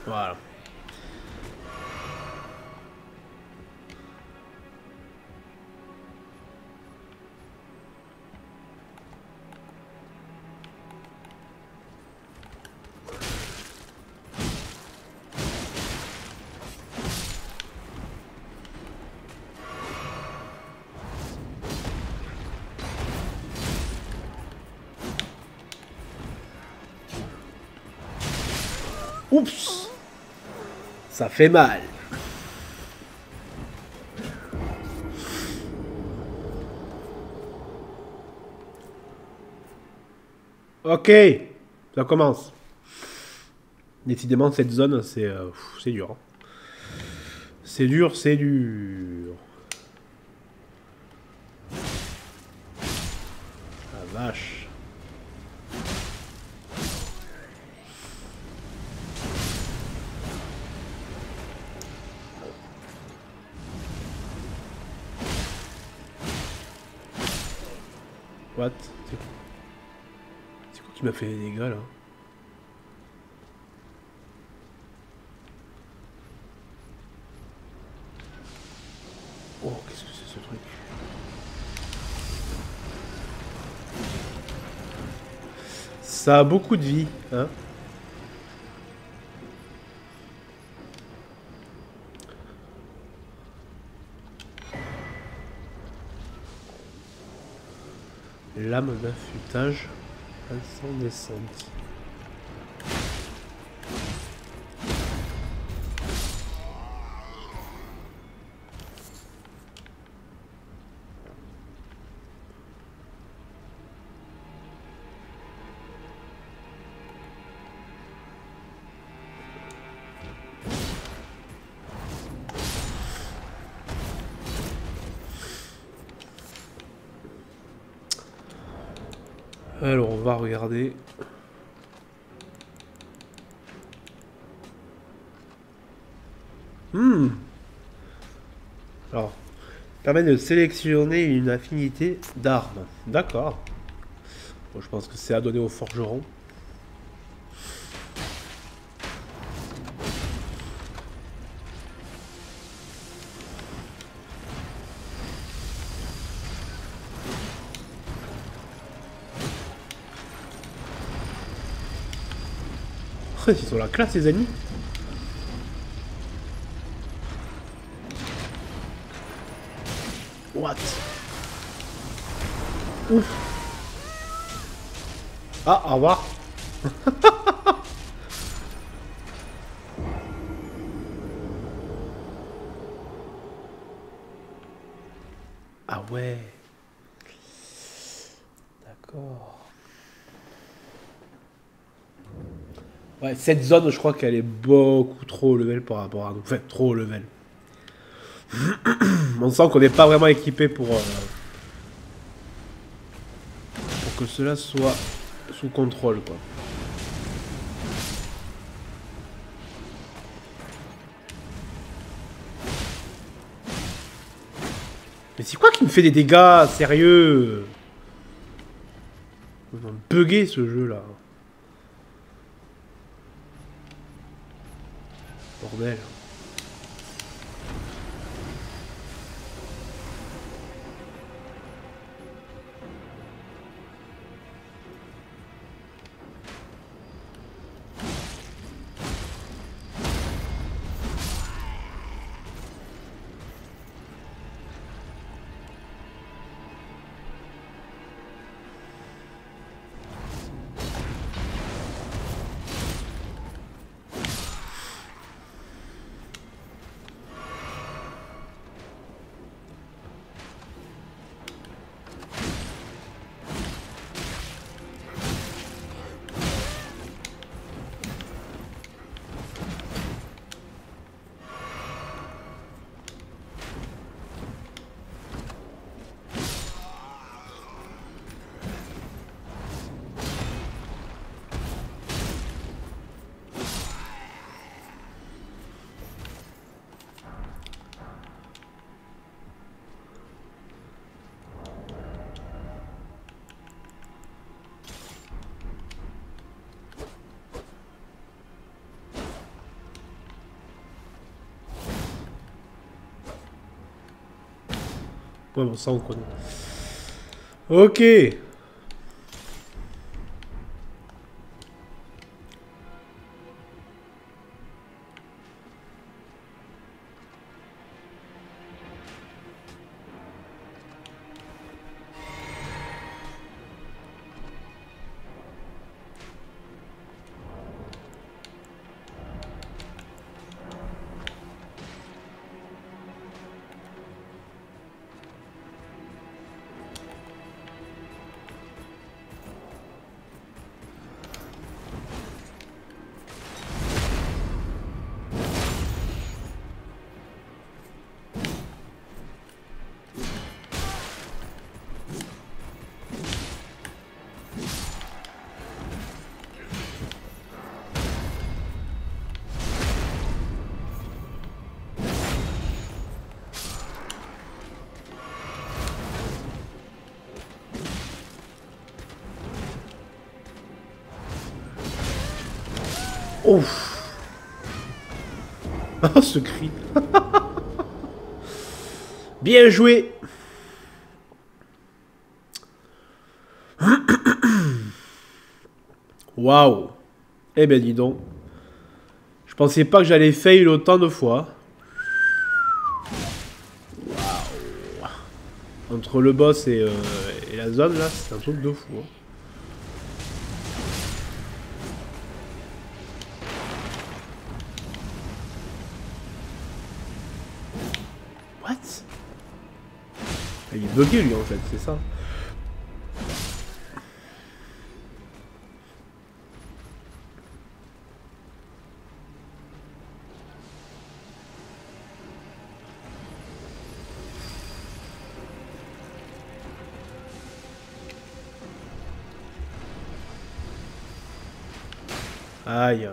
Voilà. Oups! Ça fait mal. Ok, ça commence. Décidément, cette zone, c'est dur. Hein. C'est dur, c'est dur. La vache. What? C'est quoi qui m'a fait des dégâts là? Oh, qu'est-ce que c'est ce truc? Ça a beaucoup de vie, hein? Lame d'affûtage incandescente. Alors on va regarder. Alors, permet de sélectionner une affinité d'armes. D'accord. Bon, je pense que c'est à donner au forgeron. Ils sont la classe, les ennemis. What? Ouf. Ah, au revoir. Ah ouais. D'accord. Ouais, cette zone, je crois qu'elle est beaucoup trop level par rapport à nous. Enfin, trop level. On sent qu'on n'est pas vraiment équipé pour que cela soit sous contrôle, quoi. Mais c'est quoi qui me fait des dégâts, sérieux? Ils vont bugger ce jeu-là. Bordel. Ouais, bon, ça on connaît. Ok. Ouf. Ah, ce cri. Bien joué. Waouh. Eh ben dis donc. Je pensais pas que j'allais fail autant de fois. Waouh. Entre le boss et la zone là, c'est un truc de fou. Hein. Il est bloqué lui en fait, c'est ça. Aïe.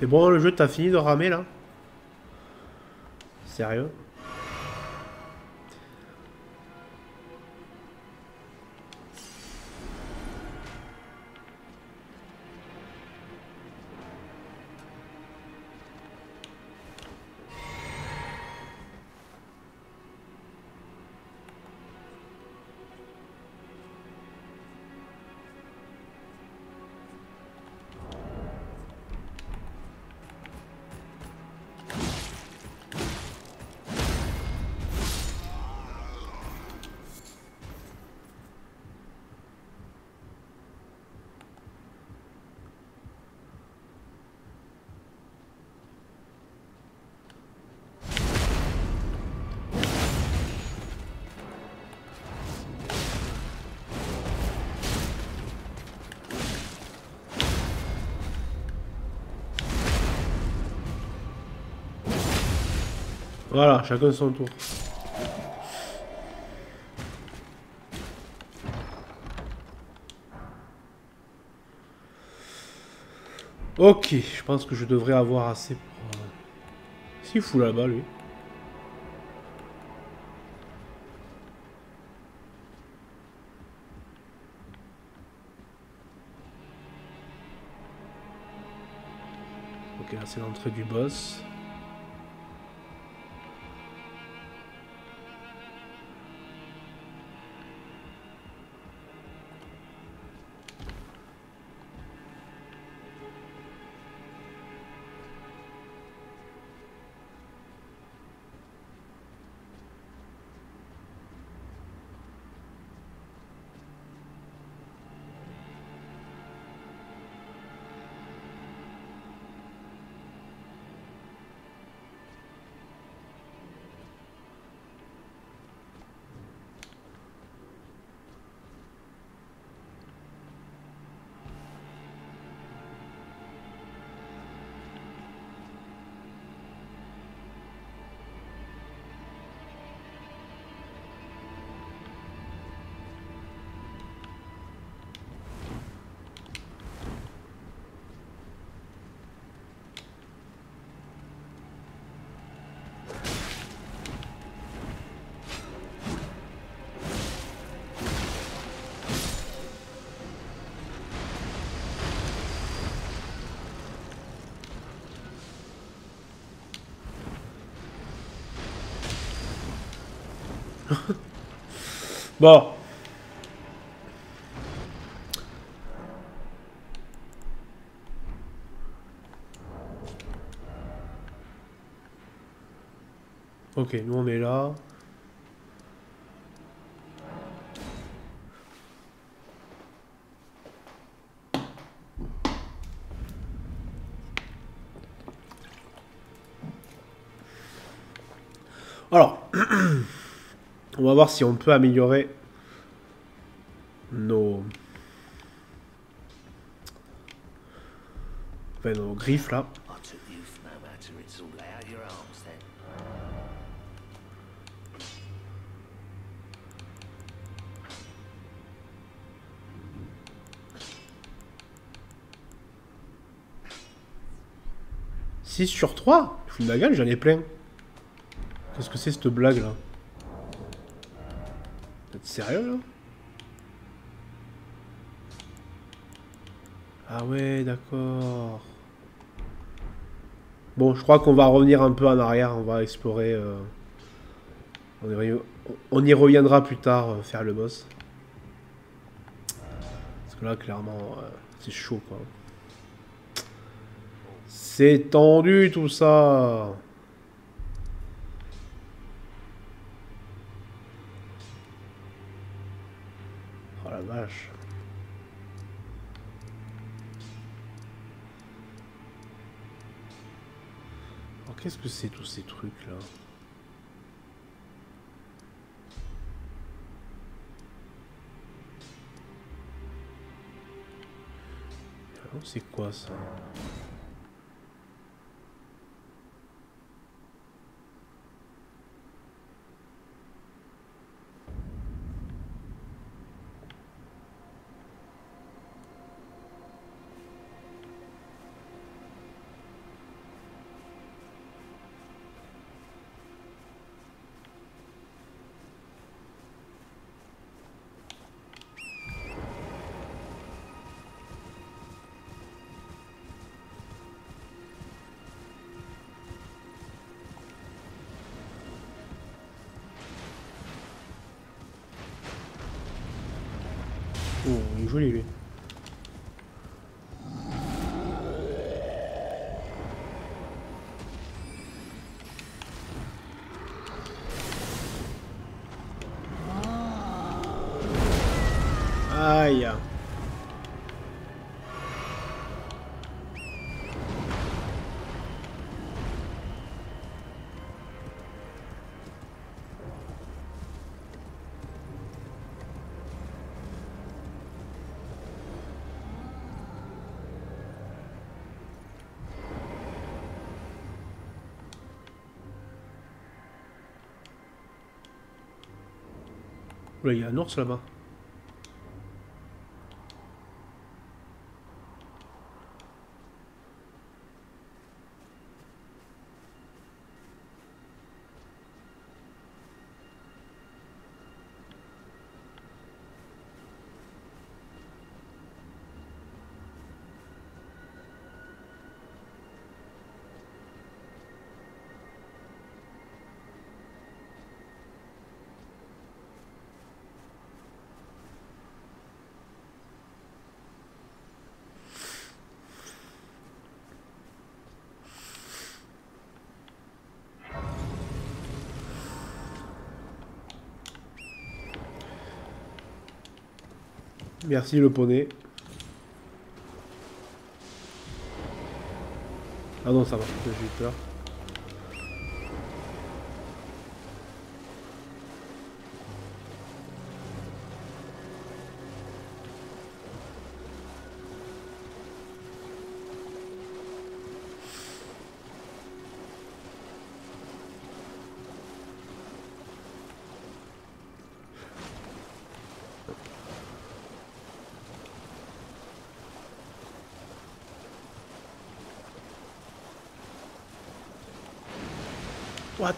Et bon, le jeu, t'as fini de ramer là? Sérieux? Voilà, chacun son tour. Ok, je pense que je devrais avoir assez pour... S'il fout là-bas, lui. Ok, là c'est l'entrée du boss. Bon. Ok, nous on est là. Alors, on va voir si on peut améliorer nos griffes là. « 6 sur 3 ?» Je fous de la gueule, j'en ai plein. Qu'est-ce que c'est cette blague là? T'es sérieux là? Ah ouais, d'accord. Bon, je crois qu'on va revenir un peu en arrière, on va explorer. On y reviendra plus tard, faire le boss. Parce que là, clairement, c'est chaud quoi. C'est tendu tout ça. Oh la vache. Alors qu'est-ce que c'est tous ces trucs là? C'est quoi ça? Aïe. Là, il y a un ours là-bas. Merci le poney. Ah non, ça marche pas, j'ai eu peur. What?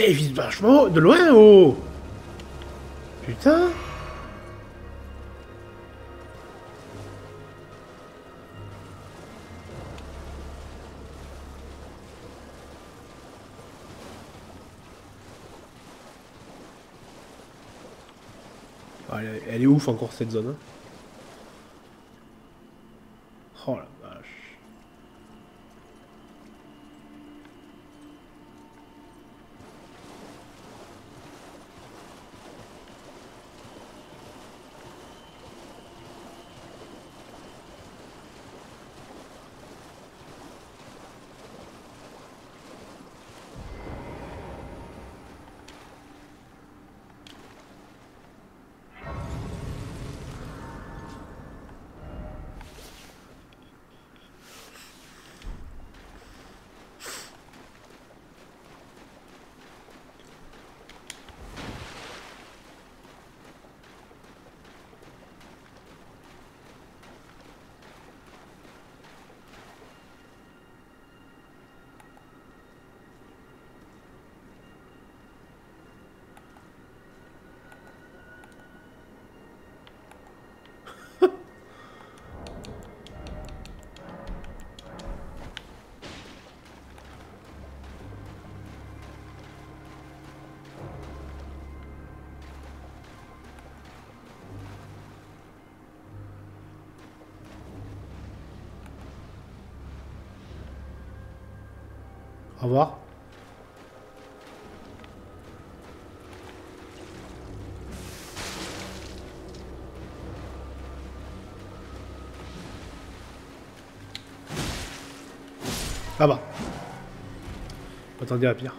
t'évites vachement de loin, oh! Putain! Oh, elle est ouf encore cette zone. Hein. Oh la vache. Au revoir. Là-bas. Attendez à pire.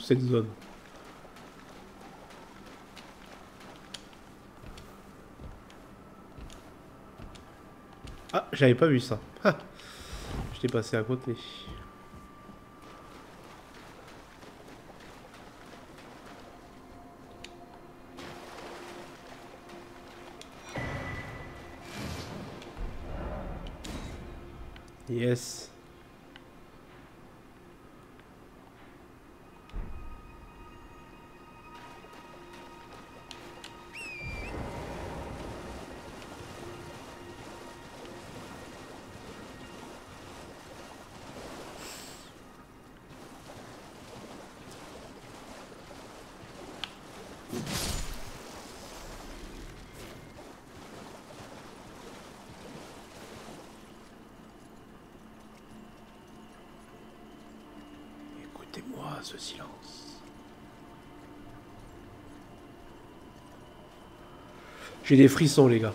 Cette zone. Ah, j'avais pas vu ça. J'étais passé à côté. Yes. Ce silence. J'ai des frissons, les gars.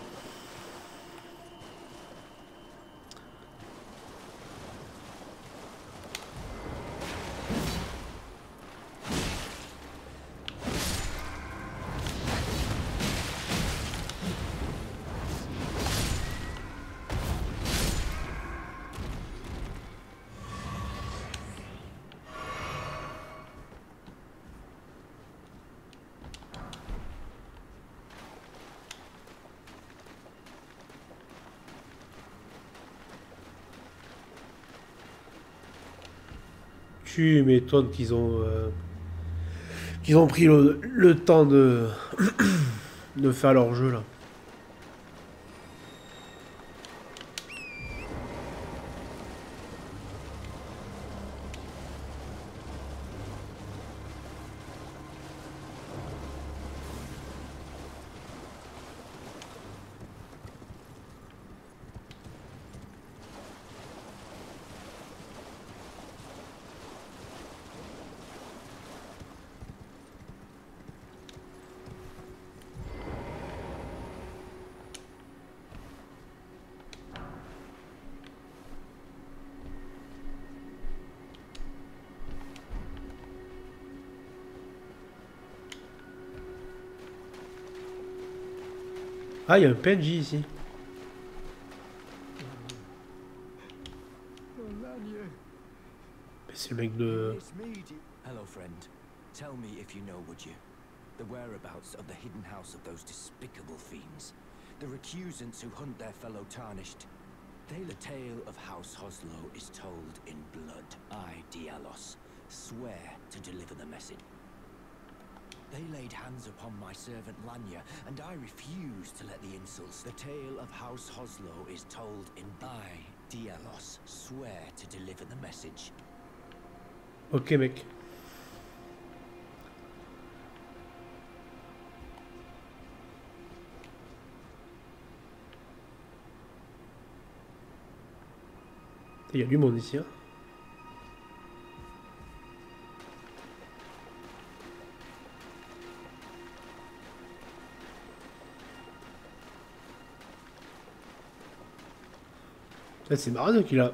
Tu m'étonnes qu'ils ont pris le temps de, de faire leur jeu là. Ah, il y a un PNJ ici. Mais c'est le mec de... Hello friend. Tell me if you know, would you? The whereabouts of the hidden house of those despicable fiends. The recusants who hunt their fellow tarnished. The tale of House Hoslow is told in blood. I, Diallos, swear to deliver the message. They laid hands upon my servant Lanya, and I refuse to let the insults. The tale of House Hoslow is told in by Diallos, swear to deliver the message. Ok, mec. Il y a du monde ici. Hein. C'est marrant ce qu'il a.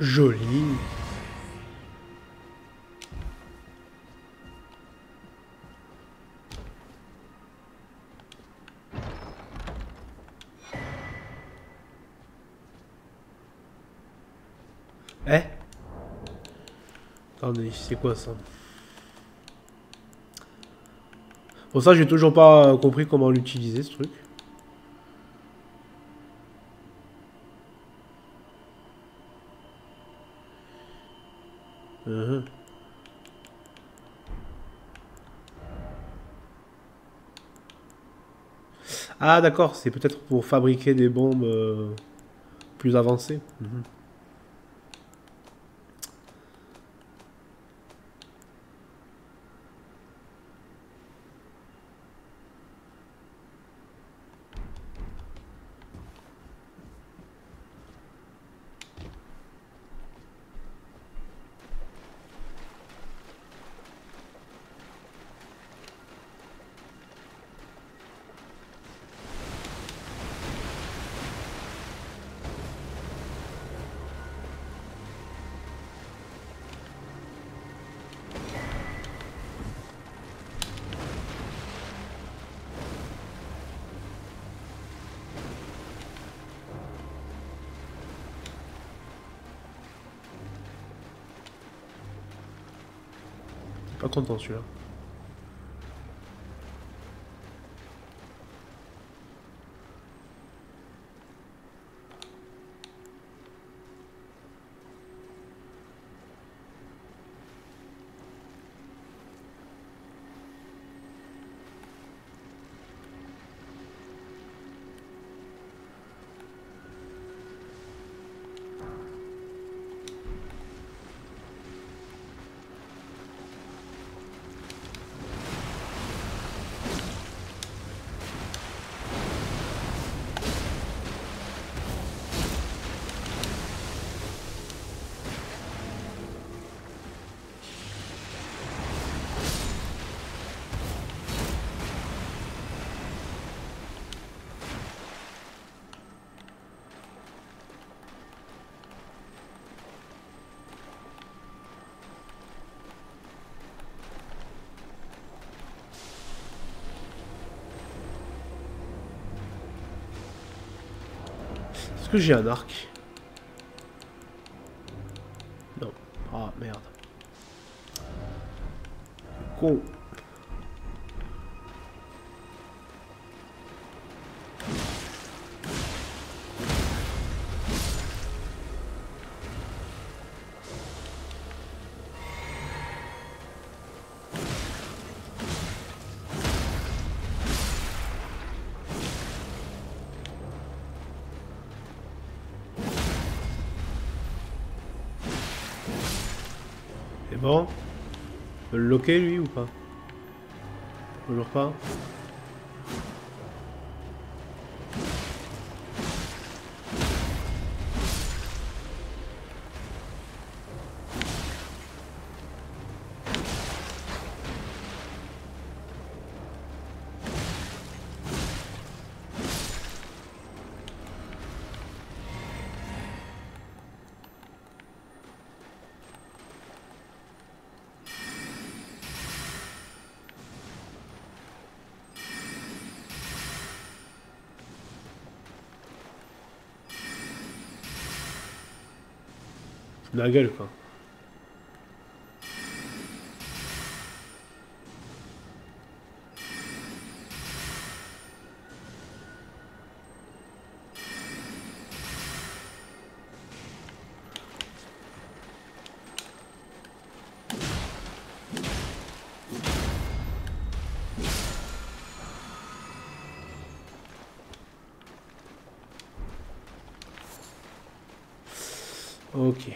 Joli. Eh? Attendez, c'est quoi ça? Pour ça, j'ai toujours pas compris comment l'utiliser ce truc. Ah d'accord, c'est peut-être pour fabriquer des bombes plus avancées. Pas content celui-là. Est-ce que j'ai un arc? Non. Ah merde. Con. Bon, on peut le loquer lui ou pas? Toujours pas. De la gueule quoi. Ok.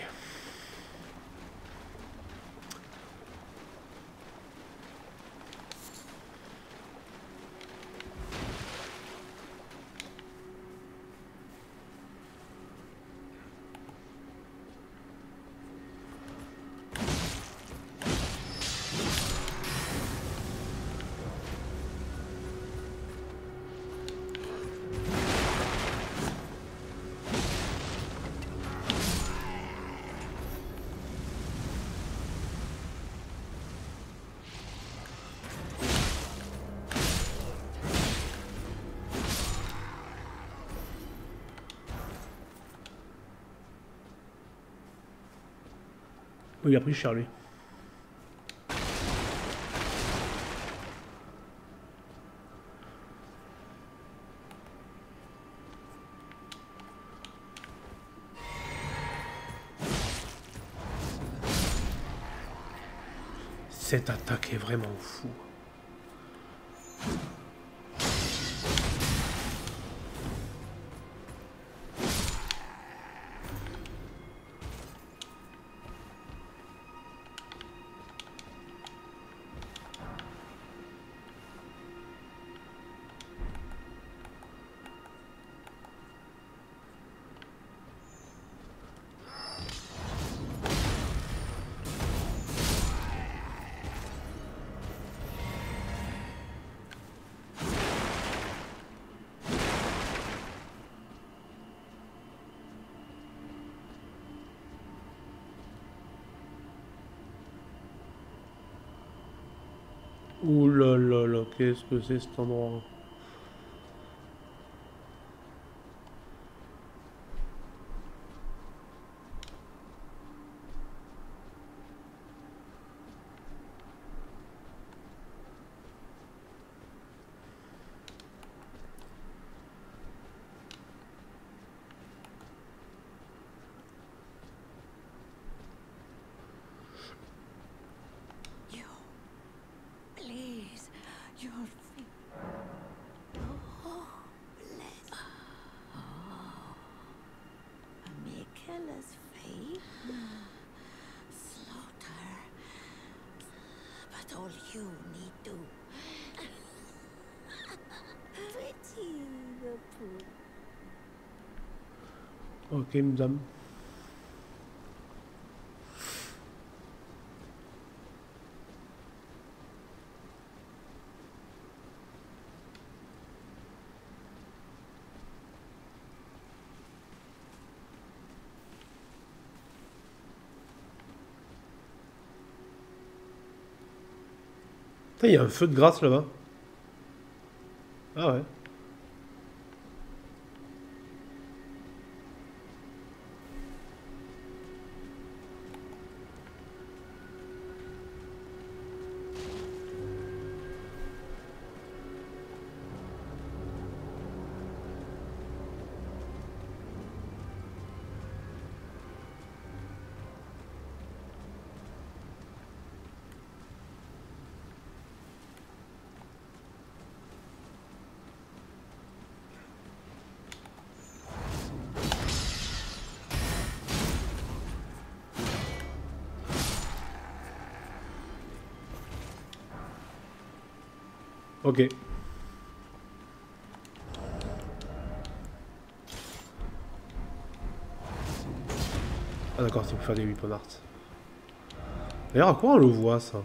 Oui, il a pris cher lui. Cette attaque est vraiment fou. Ouh là là là, qu'est-ce que c'est cet endroit? That's all you need to. Pretty the pool. Okay, madame. Il y a un feu de grâce là-bas. Ah ouais. Ok. Ah d'accord, c'est pour faire des weapon art. D'ailleurs, à quoi on le voit ça?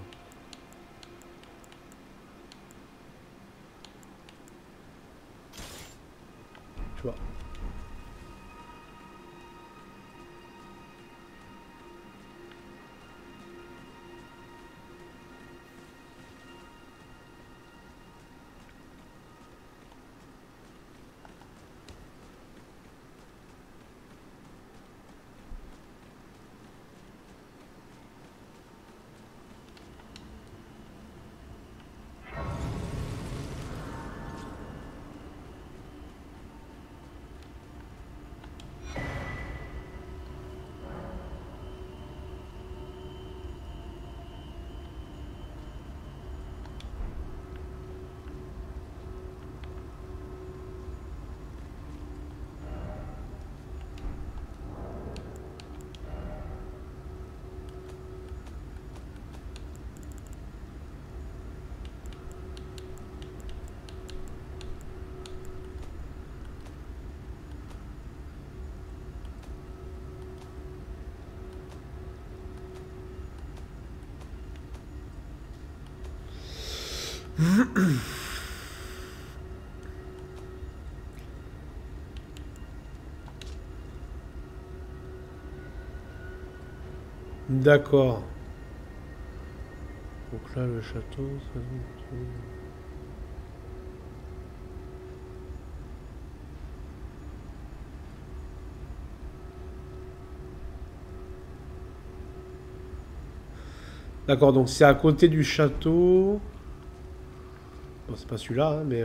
Tu vois. D'accord. Donc là le château, ça... D'accord, donc c'est à côté du château. Bon, c'est pas celui-là, hein, mais...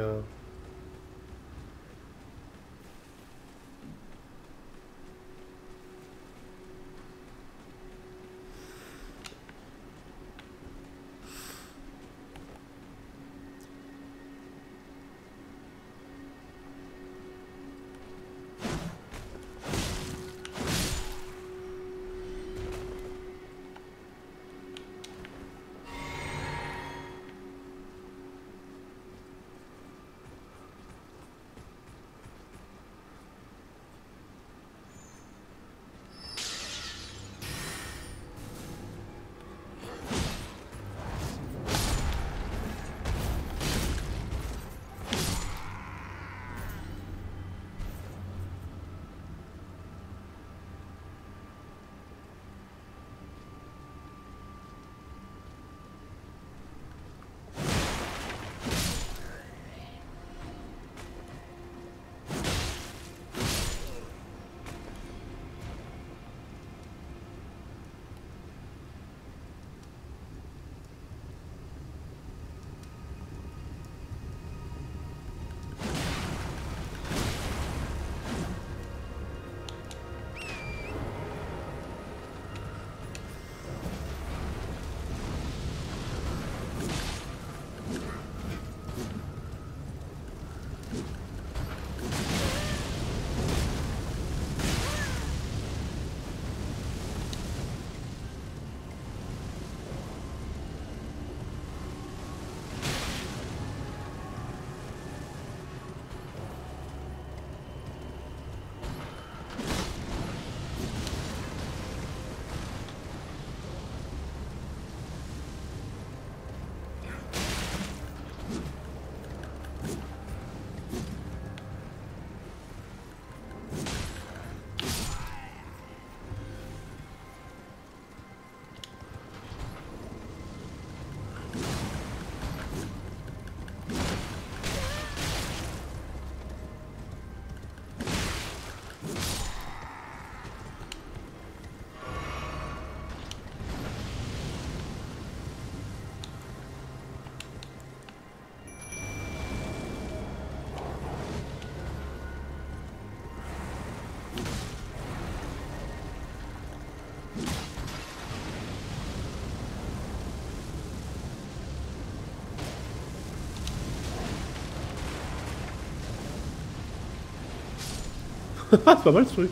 C'est pas mal ce truc.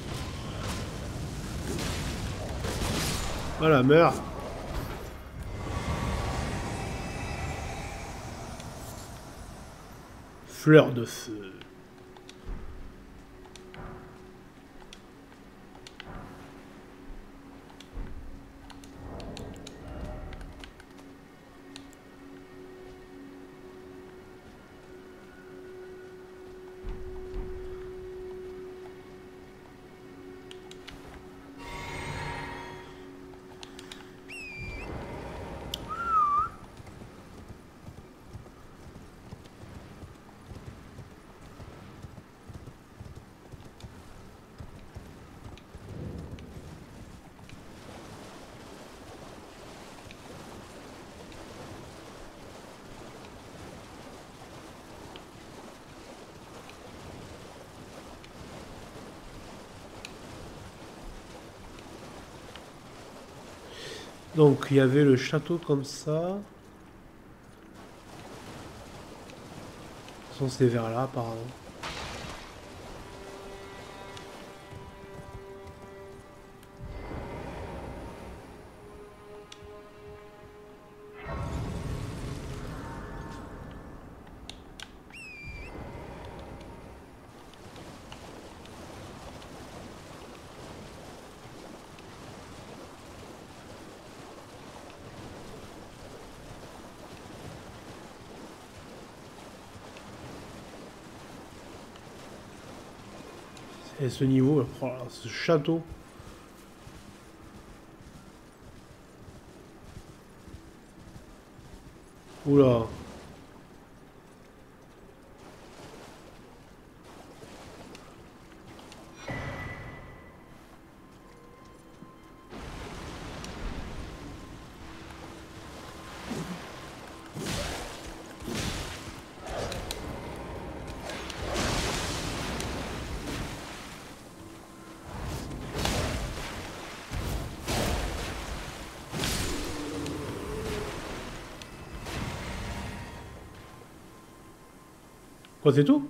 Voilà, meurs. Fleur de feu. Donc il y avait le château comme ça. Ils sont ces vers là apparemment. Et ce niveau, ce château. Oula. Quoi, c'est tout?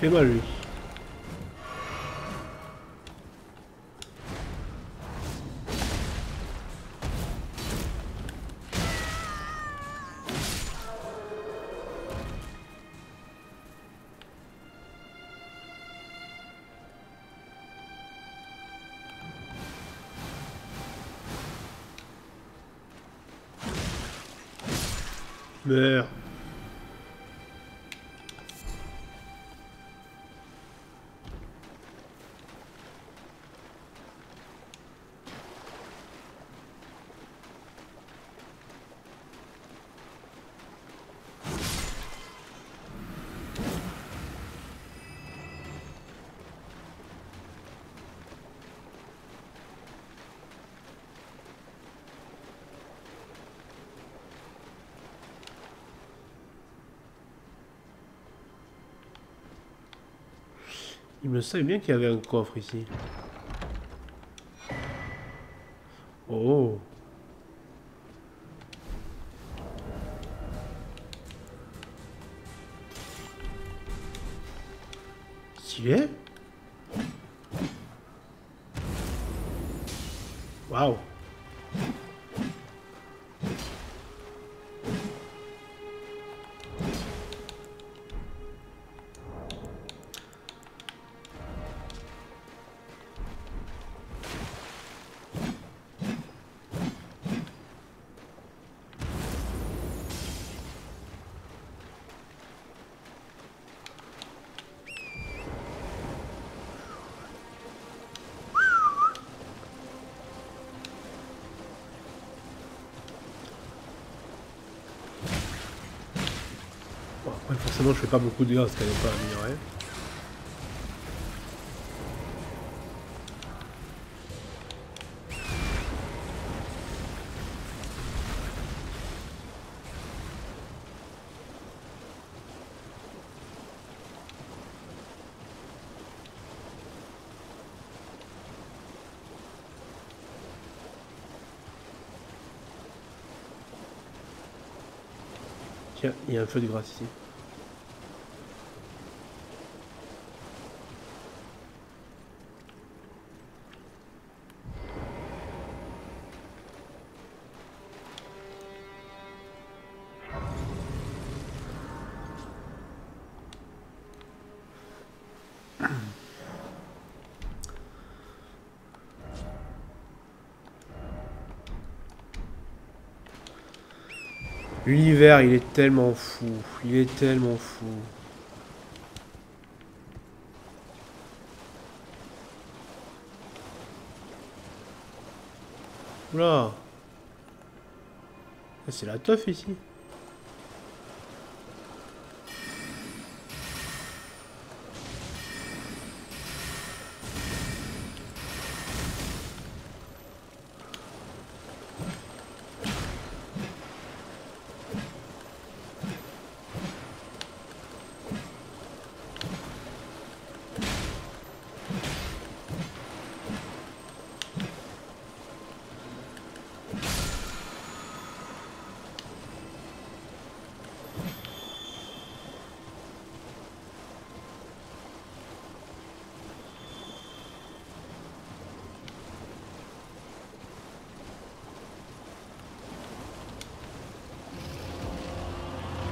Fait mal lui. Merde. Il me semble bien qu'il y avait un coffre ici. Oh. Stylé. Waouh. Forcément, je fais pas beaucoup de gaz qu'elle n'est pas améliorée. Tiens, il y a un feu de grâce ici. L'univers, il est tellement fou. Il est tellement fou. Oula. C'est la teuf ici.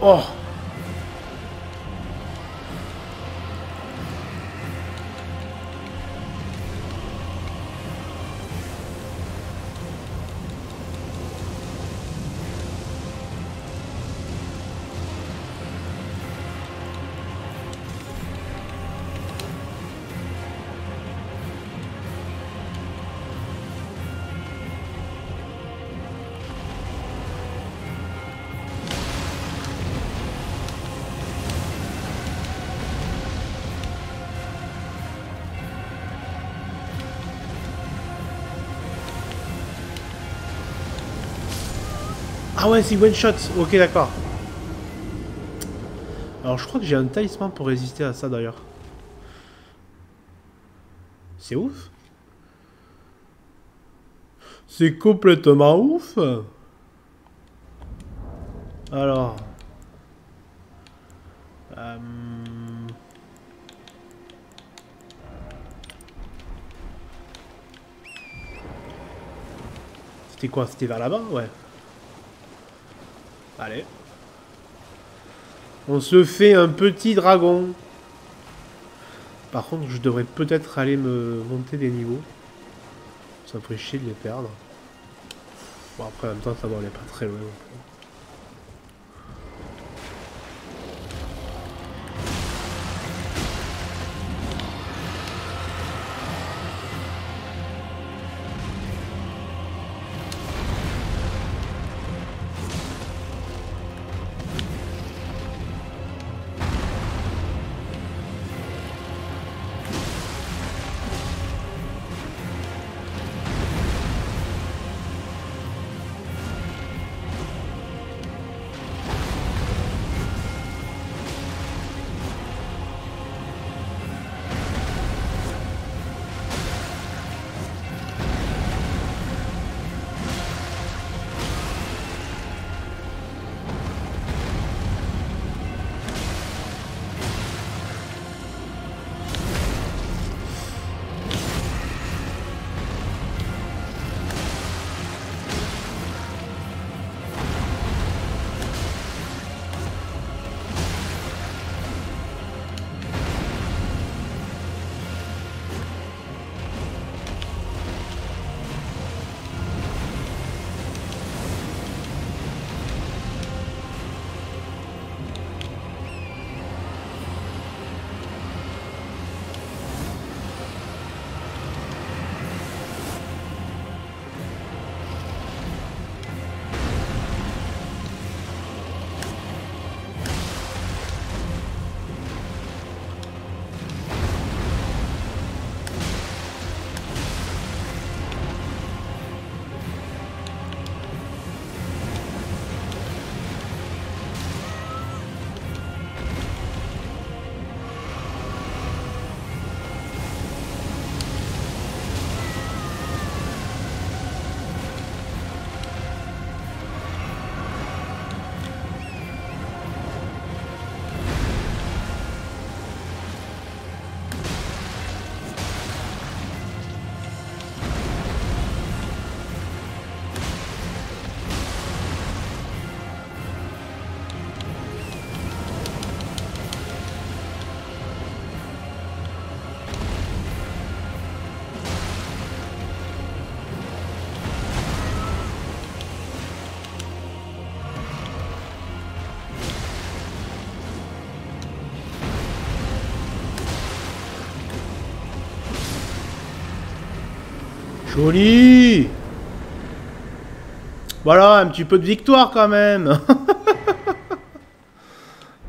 Oh. Ah ouais, c'est one shot. Ok, d'accord. Alors je crois que j'ai un talisman pour résister à ça d'ailleurs. C'est ouf. C'est complètement ouf. Alors. C'était quoi? C'était vers là-bas? Ouais. Allez. On se fait un petit dragon. Par contre, je devrais peut-être aller me monter des niveaux. Ça me ferait chier de les perdre. Bon, après, en même temps, ça va, on n'est pas très loin. Joli. Voilà, un petit peu de victoire quand même.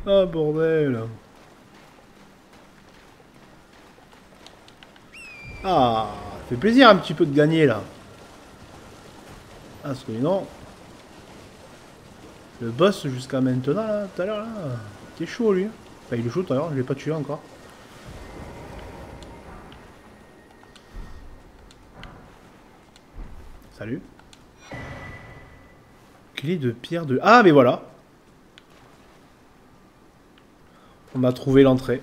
Ah bordel. Ah, ça fait plaisir un petit peu de gagner là. Ah, parce que non. Le boss jusqu'à maintenant, là, tout à l'heure, là, t'es chaud lui. Enfin, il est chaud tout à l'heure, je l'ai pas tué encore. Salut. Clé de pierre de... Ah, mais voilà. On a trouvé l'entrée.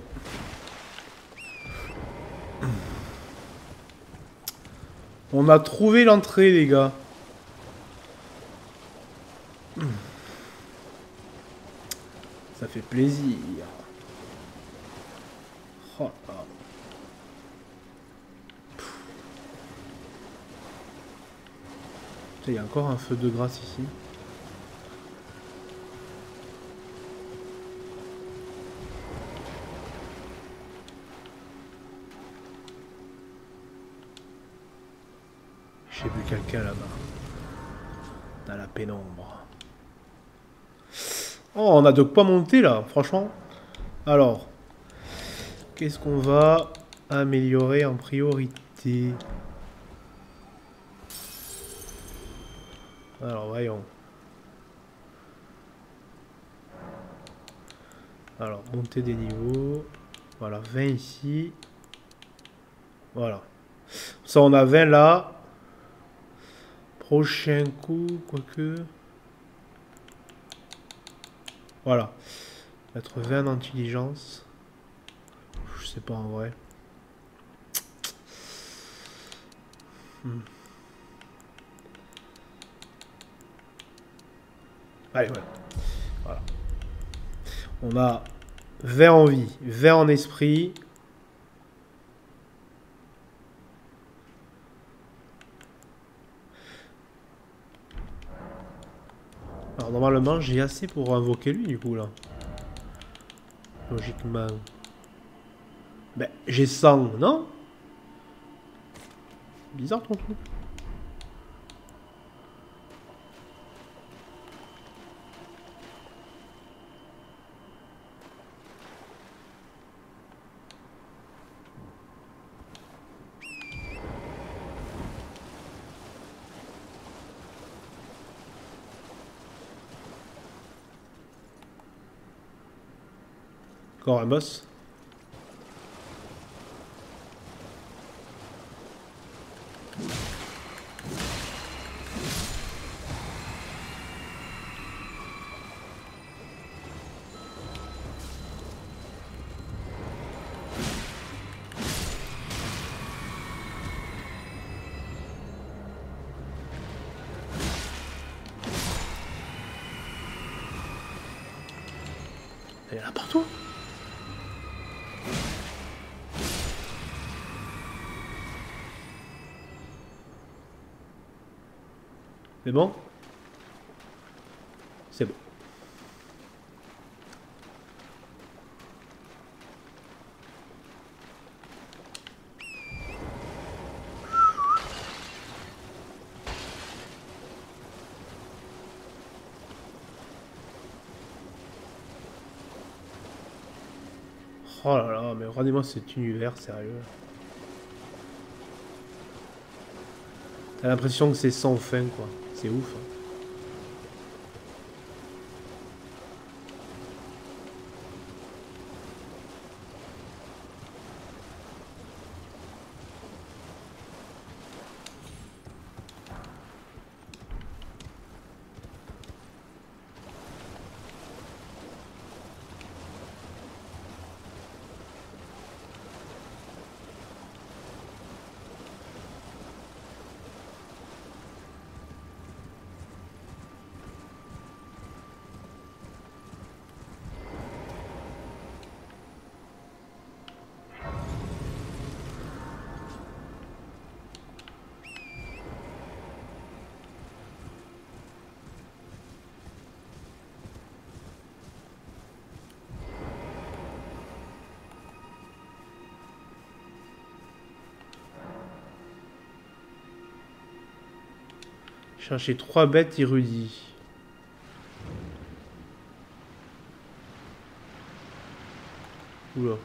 On a trouvé l'entrée, les gars. Ça fait plaisir. Oh là. Il y a encore un feu de grâce ici. J'ai vu quelqu'un là-bas. Dans la pénombre. Oh, on n'a donc pas monté là, franchement. Alors, qu'est-ce qu'on va améliorer en priorité ? Alors voyons. Alors monter des niveaux. Voilà, 20 ici. Voilà. Ça on a 20 là. Prochain coup, quoique. Voilà. Mettre 20 d'intelligence. Je sais pas en vrai. Allez, ouais. Voilà. On a 20 en vie, 20 en esprit. Alors, normalement, j'ai assez pour invoquer lui, du coup, là. Logiquement. Ben, j'ai 100, non? Bizarre ton truc. Encore un boss. Elle est là partout. Mais bon, c'est bon. Oh là là, mais regardez-moi cet univers, sérieux. T'as l'impression que c'est sans fin, quoi. C'est ouf. Hein. Chercher 3 bêtes érudies. Oula. Oula.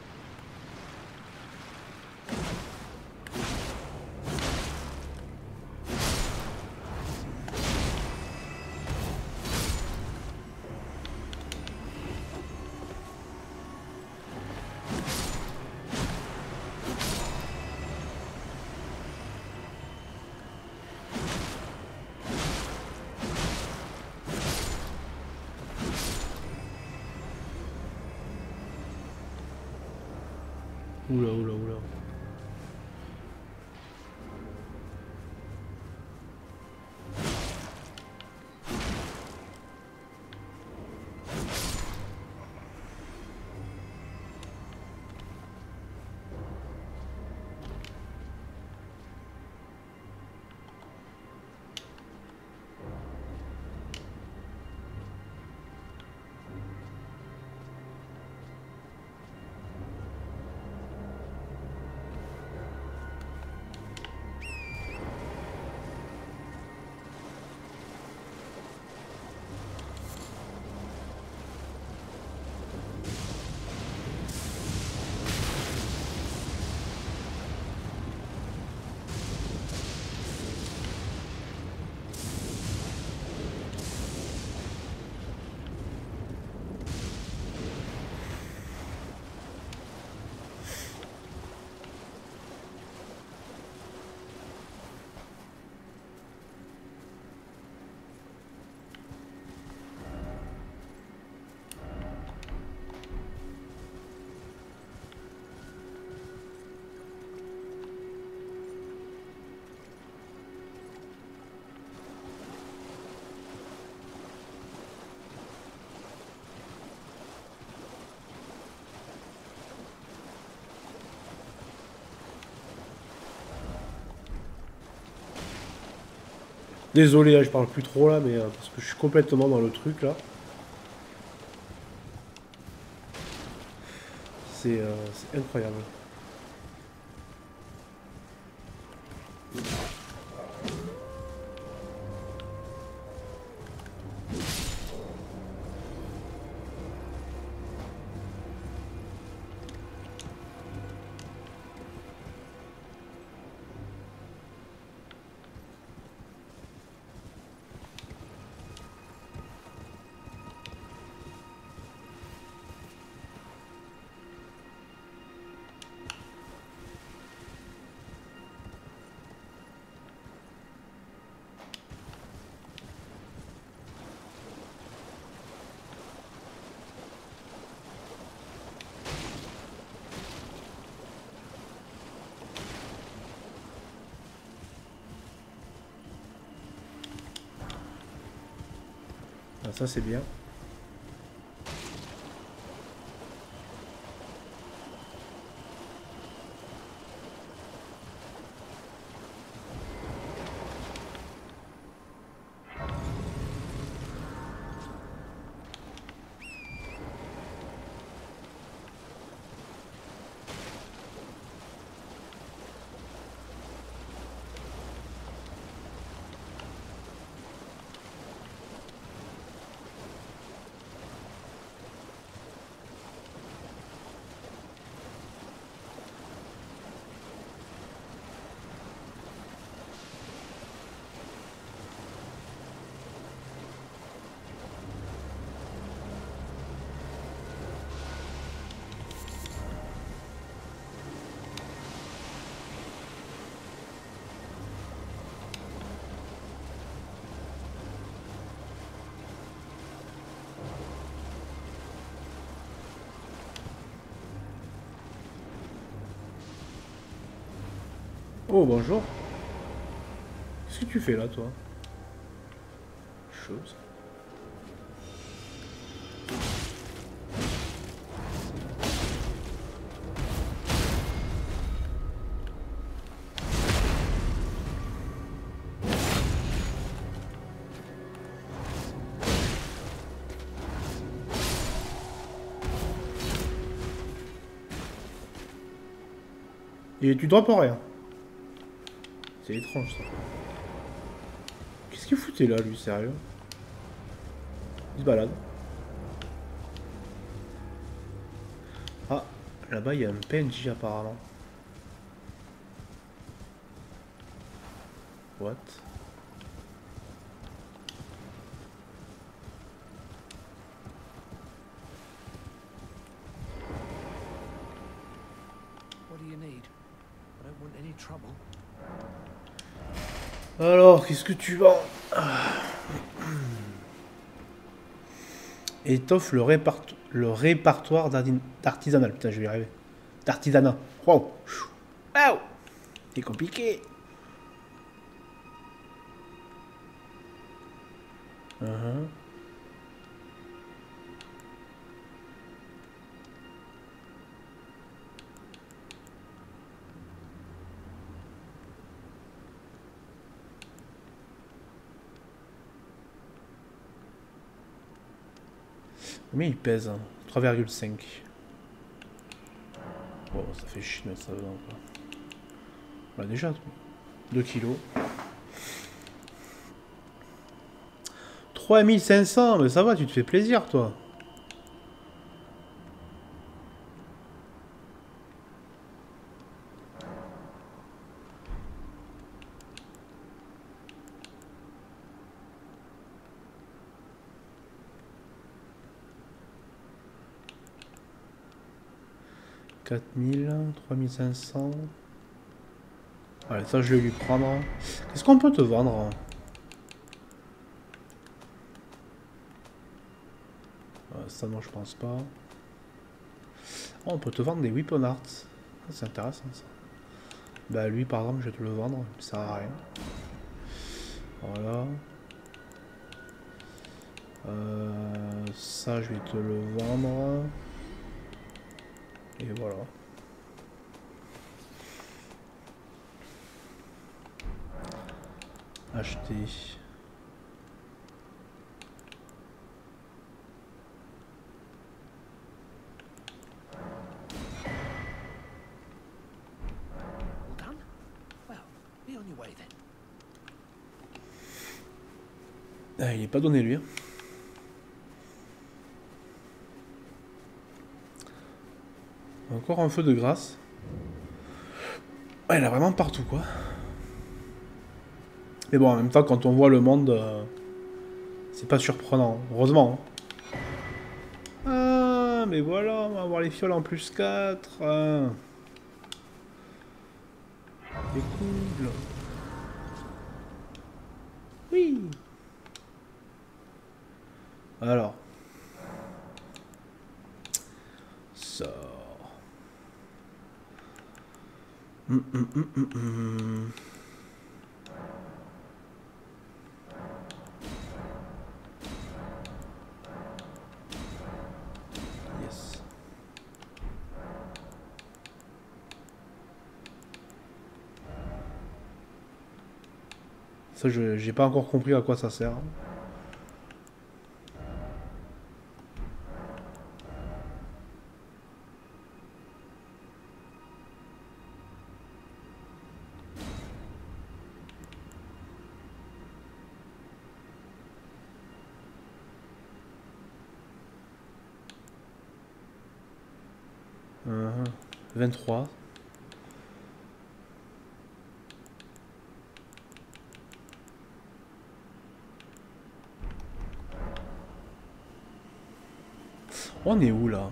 Désolé, là, je parle plus trop là, mais parce que je suis complètement dans le truc là. C'est incroyable. Ça c'est bien. Oh bonjour. Qu'est-ce que tu fais là toi? Chose. Et tu drops pour rien. C'est étrange ça. Qu'est-ce qu'il foutait là, lui, sérieux? Il se balade. Ah, là-bas, il y a un PNJ apparemment. What? Alors, qu'est-ce que tu vends? Étoffe le répertoire d'artisanat. Putain, je vais y arriver. D'artisanat. Wow. Wow. C'est compliqué. Mais il pèse, hein, 3,5. Bon, ça fait chier de mettre ça dedans, quoi. Bah déjà, 2 kilos. 3500, mais ça va, tu te fais plaisir, toi. « 4000, 3500... » Allez, ça je vais lui prendre. Qu'est-ce qu'on peut te vendre? Ça non, je pense pas. Oh, on peut te vendre des Weapon Arts. C'est intéressant ça. Bah lui par exemple, je vais te le vendre. Ça sert à rien. Voilà. Ça je vais te le vendre. Et voilà. Acheter. Ah, il n'est pas donné lui. Hein. Encore un feu de grâce. Ouais, il y en a vraiment partout quoi. Mais bon, en même temps, quand on voit le monde, c'est pas surprenant. Heureusement. Hein. Ah, mais voilà, on va avoir les fioles en plus 4. C'est cool. Oui. Alors. Ça. Yes. Ça, j'ai pas encore compris à quoi ça sert. On est où là?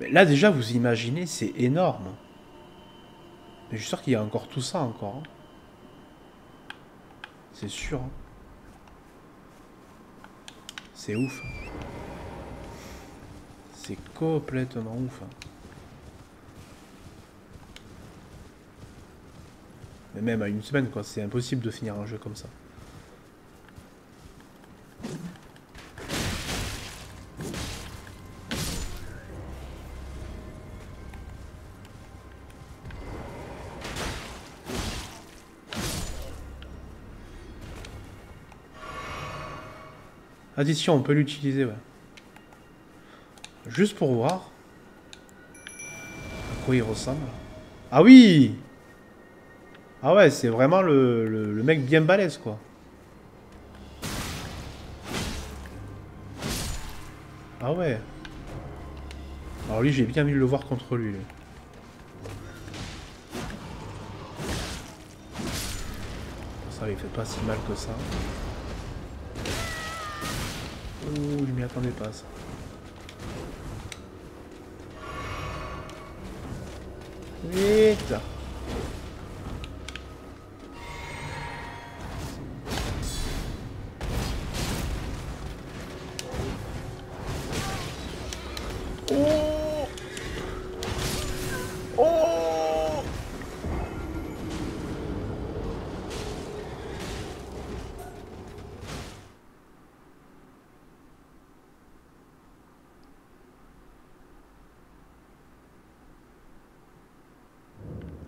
Mais là déjà vous imaginez, c'est énorme. Mais je suis sûr qu'il y a encore tout ça encore. Hein. C'est sûr. Hein. C'est ouf. C'est complètement ouf. Mais même à une semaine, quoi, c'est impossible de finir un jeu comme ça. Addition, on peut l'utiliser, ouais. Juste pour voir à quoi il ressemble. Ah oui! Ah ouais, c'est vraiment le mec bien balèze, quoi. Ah ouais. Alors lui, j'ai bien envie de le voir contre lui, là. Ça, il fait pas si mal que ça. Ouh, je m'y attendais pas, ça. Vite. Oh. Oh.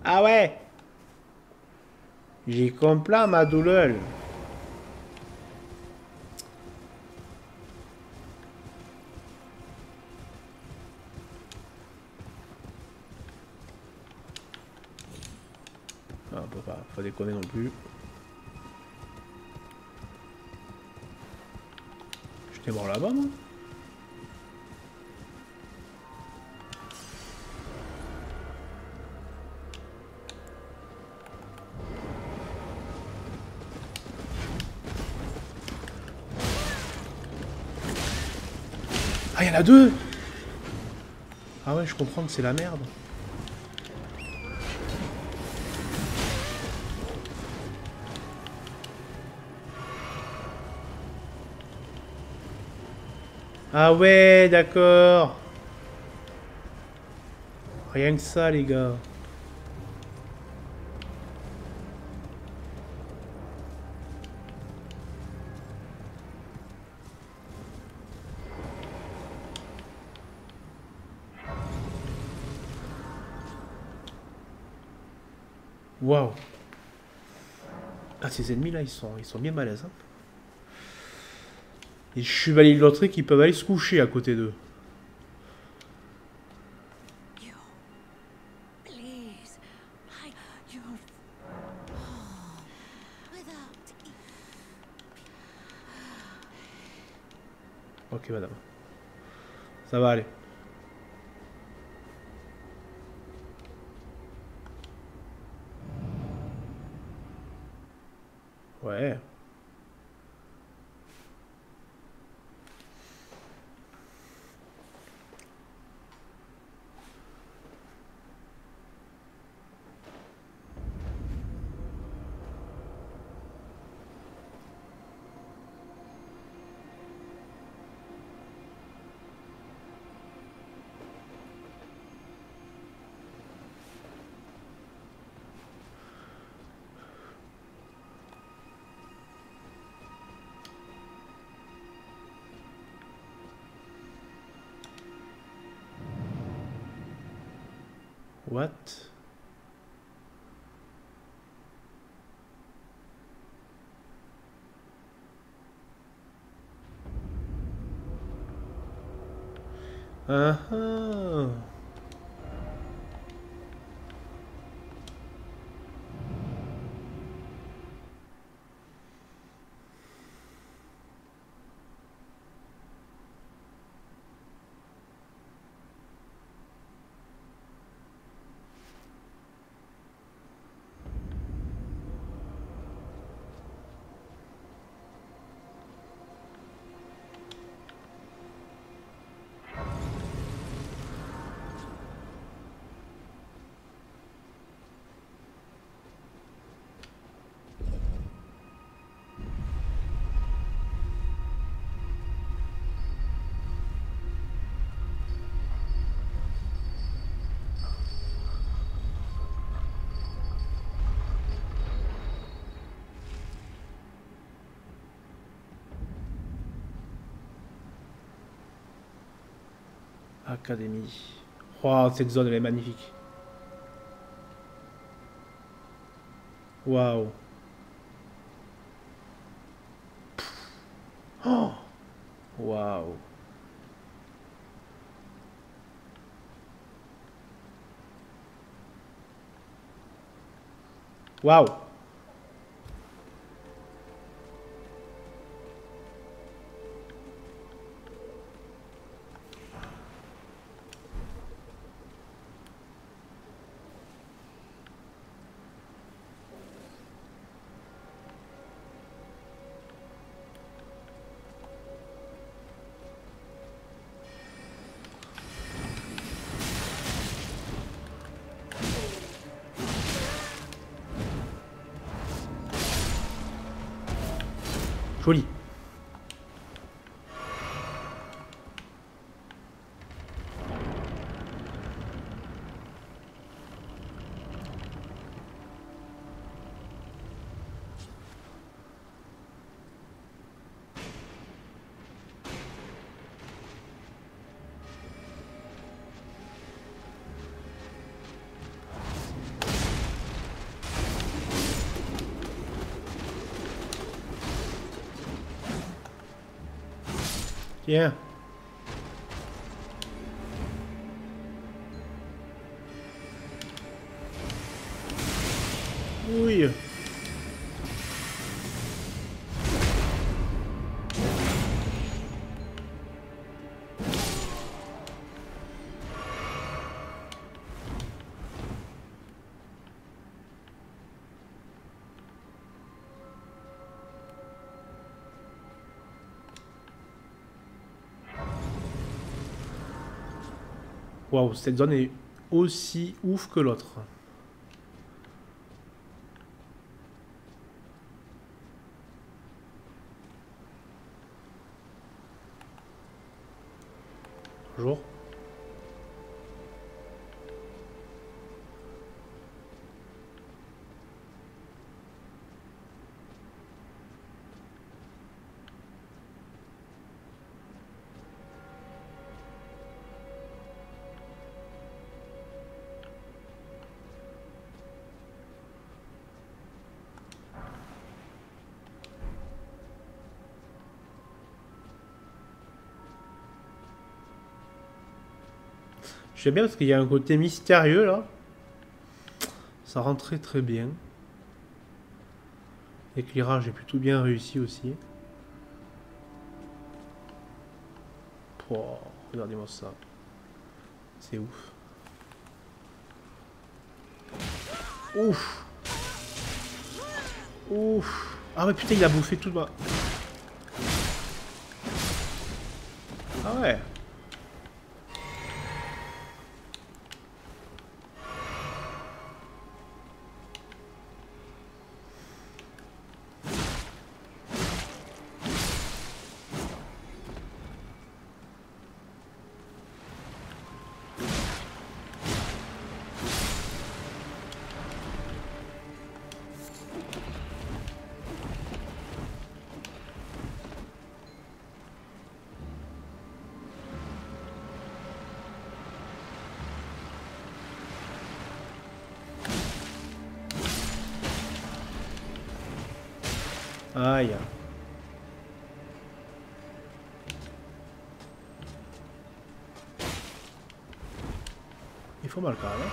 Ah ouais. J'y comprends ma douleur. Faut déconner non plus. J'étais mort là-bas, moi. Ah, il y en a deux. Ah ouais, je comprends que c'est la merde. Ah ouais, d'accord. Rien que ça, les gars. Waouh. Ah, ces ennemis-là, ils sont bien malaises, hein. Les chevaliers de l'Erdtree qui peuvent aller se coucher à côté d'eux. Ok, madame. Ça va aller. Ouais. What? Uh-huh. Académie. Waouh, cette zone elle est magnifique. Waouh. Oh. Waouh. Wow. Joli. Yeah. Oui. Waouh, cette zone est aussi ouf que l'autre. Bonjour. J'aime bien parce qu'il y a un côté mystérieux là. Ça rentre très très bien. L'éclairage est plutôt bien réussi aussi. Oh, regardez-moi ça. C'est ouf. Ouf. Ouf. Ah ouais putain il a bouffé tout ma... Ah ouais. Aïe. Il faut marcar, hein.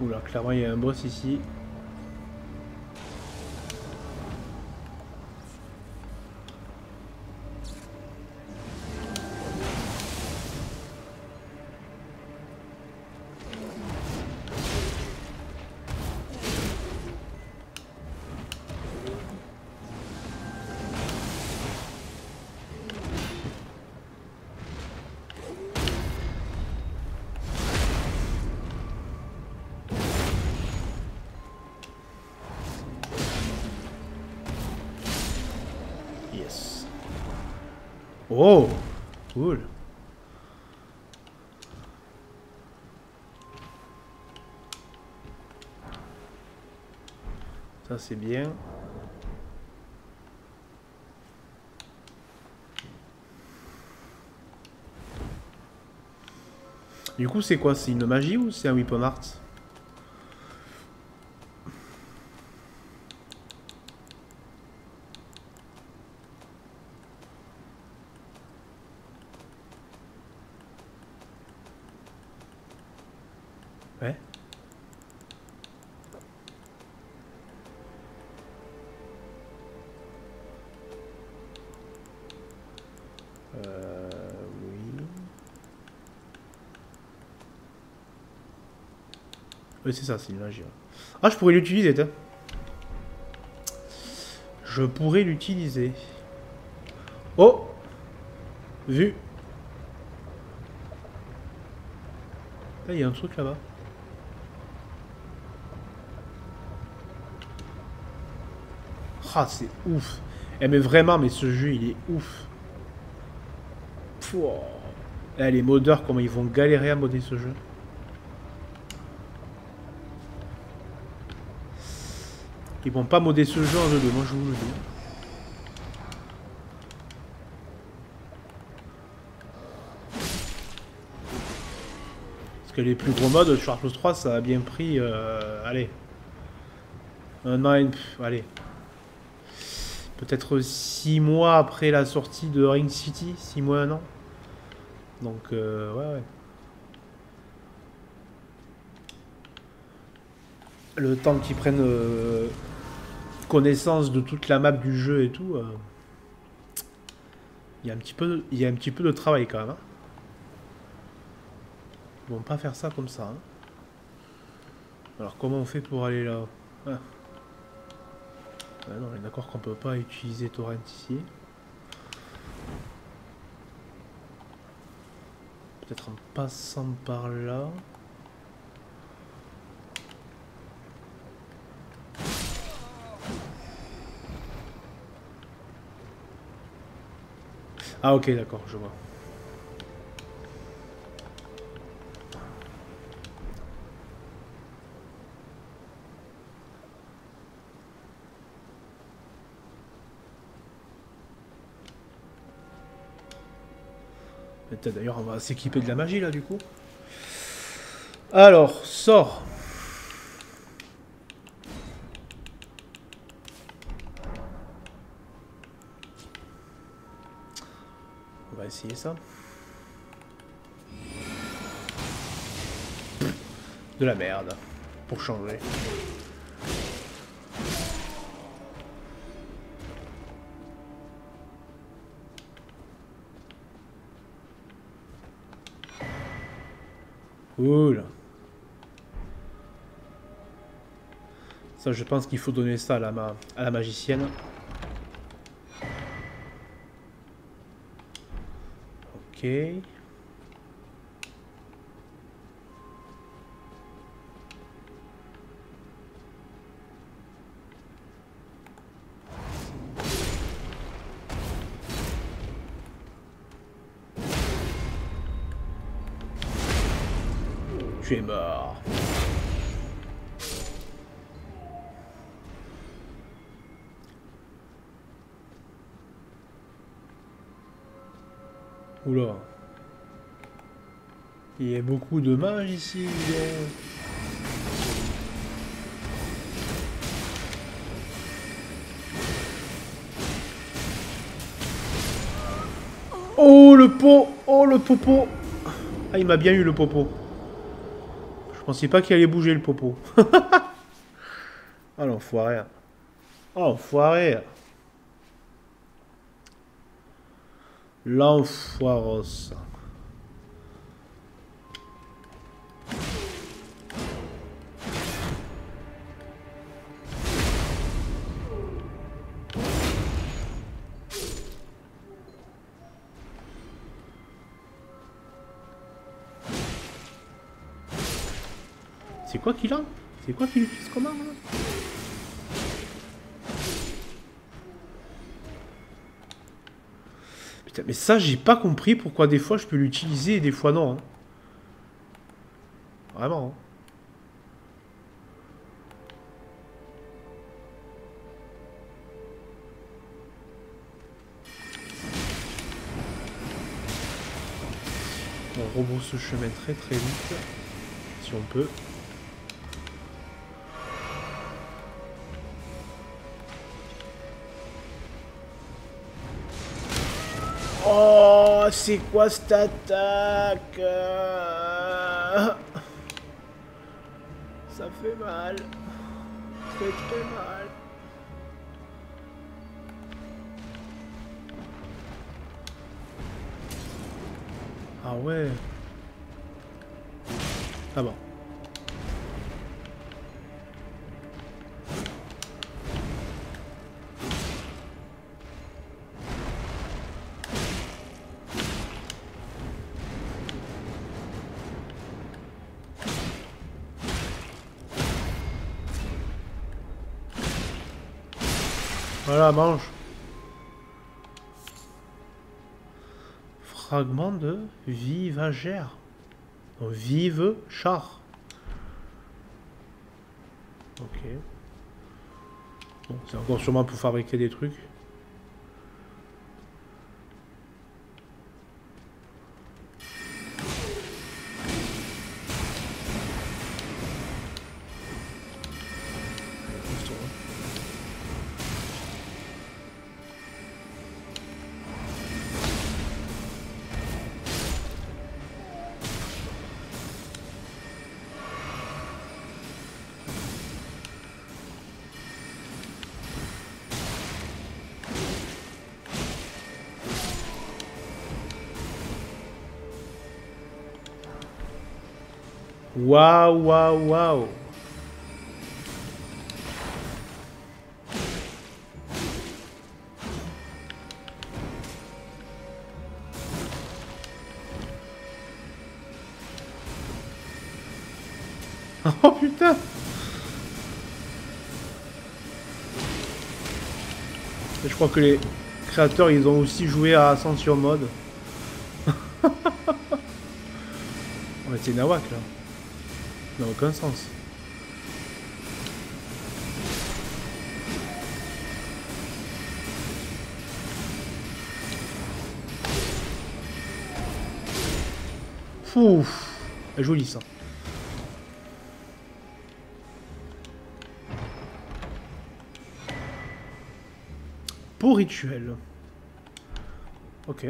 Oula, clairement il y a un boss ici. Oh, cool. Ça c'est bien. Du coup c'est quoi? C'est une magie ou c'est un Weapon Art? Ouais. Oui, c'est ça, c'est une magie. Ah, je pourrais l'utiliser, tiens. Je pourrais l'utiliser. Oh! Vu! Il y a un truc là-bas. Ah, c'est ouf! Eh, mais vraiment, mais ce jeu, il est ouf! Pouah. Eh, les modeurs, comment ils vont galérer à modder ce jeu! Ils vont pas modder ce jeu en jeu 2, moi je vous le dis. Parce que les plus gros modes, sur Arclos 3, ça a bien pris. Allez. Un an et. Allez. Peut-être 6 mois après la sortie de Ring City. 6 mois, 1 an. Donc, ouais. Le temps qu'ils prennent. Connaissance de toute la map du jeu et tout, il y a un petit peu de travail quand même. Hein. Ils vont pas faire ça comme ça. Hein. Alors comment on fait pour aller là? Ah. Ah non, on est d'accord qu'on peut pas utiliser Torrent ici. Peut-être en passant par là. Ah ok, d'accord, je vois. D'ailleurs, on va s'équiper de la magie là du coup. Alors, sort. Essayer ça. De la merde. Pour changer. Cool. Ça, je pense qu'il faut donner ça à la magicienne. Okay. Tu es mort. Oula. Il y a beaucoup de mages ici. Oh le pot. Oh le popo. Ah il m'a bien eu le popo. Je pensais pas qu'il allait bouger le popo. Ah l'enfoiré. Oh l'enfoiré. L'enfoiros. C'est quoi qu'il a? C'est quoi qu'il utilise comme arme là? Mais ça, j'ai pas compris pourquoi des fois je peux l'utiliser et des fois non. Hein. Vraiment. Hein. rebrousse ce chemin très très vite, si on peut. Oh, c'est quoi cette attaque? Ça fait mal. Très très mal. Ah ouais. Ah bon. Voilà, mange. Fragment de vivagère. Donc, vive char. Ok. Bon, c'est encore sûrement pour fabriquer des trucs. Waouh, waouh, waouh. Oh putain. Et je crois que les créateurs, ils ont aussi joué à Ascension Mode. On va essayer Nawak là. Ça n'a aucun sens. Fouf, joli ça. Pour rituel. Ok.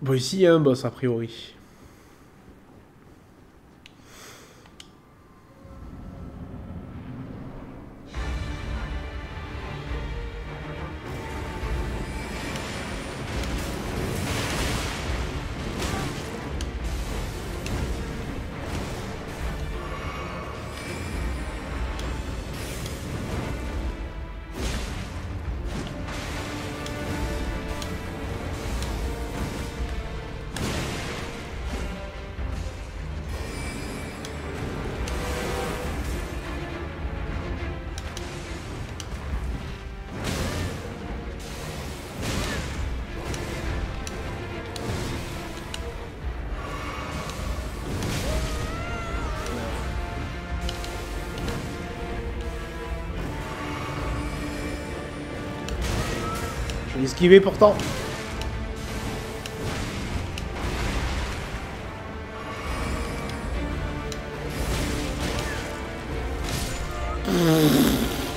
Bon, ici il y a un boss a priori. Esquivé pourtant.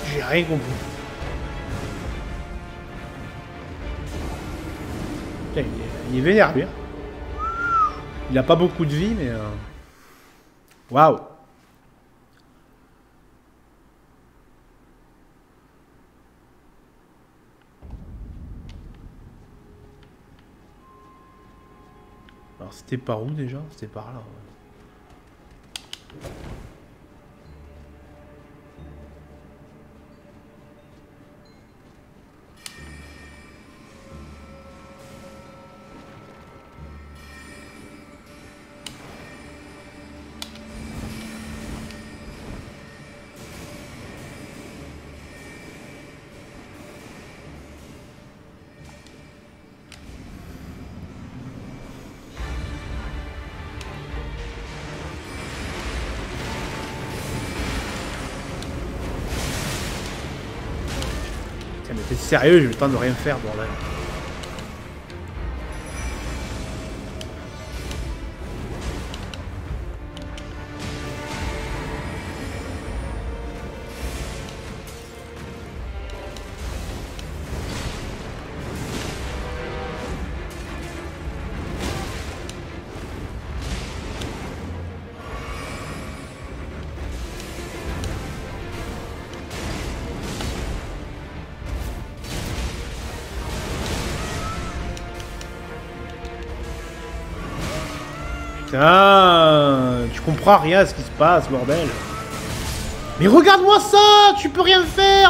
J'ai rien compris. Putain, il est vénère bien. Il a pas beaucoup de vie mais... Waouh. C'était par où déjà? C'était par là. C'est sérieux, j'ai eu le temps de rien faire, bordel. Putain, tu comprends rien à ce qui se passe, bordel. Mais regarde-moi ça, tu peux rien faire.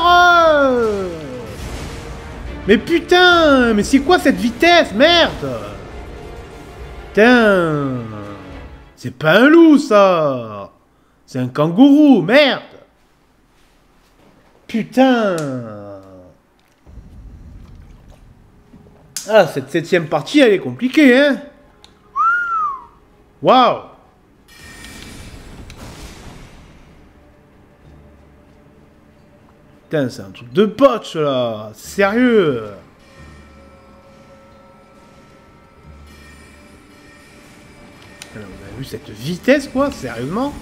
Mais putain, mais c'est quoi cette vitesse, merde. Putain, c'est pas un loup ça, c'est un kangourou, merde. Putain. Ah, cette 7ème partie, elle est compliquée, hein. Waouh! Putain, c'est un truc de botch là! Sérieux! Vous avez vu cette vitesse quoi? Sérieusement?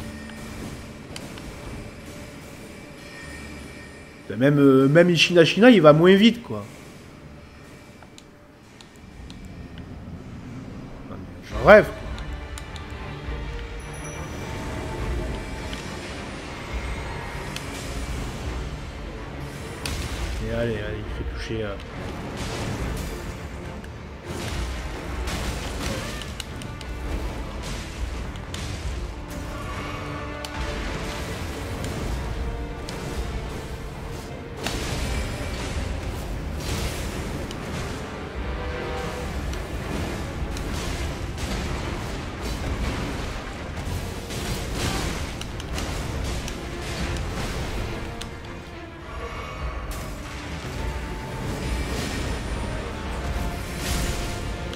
Même Ishinashina il va moins vite quoi! J'en rêve! Allez, allez, il fait toucher.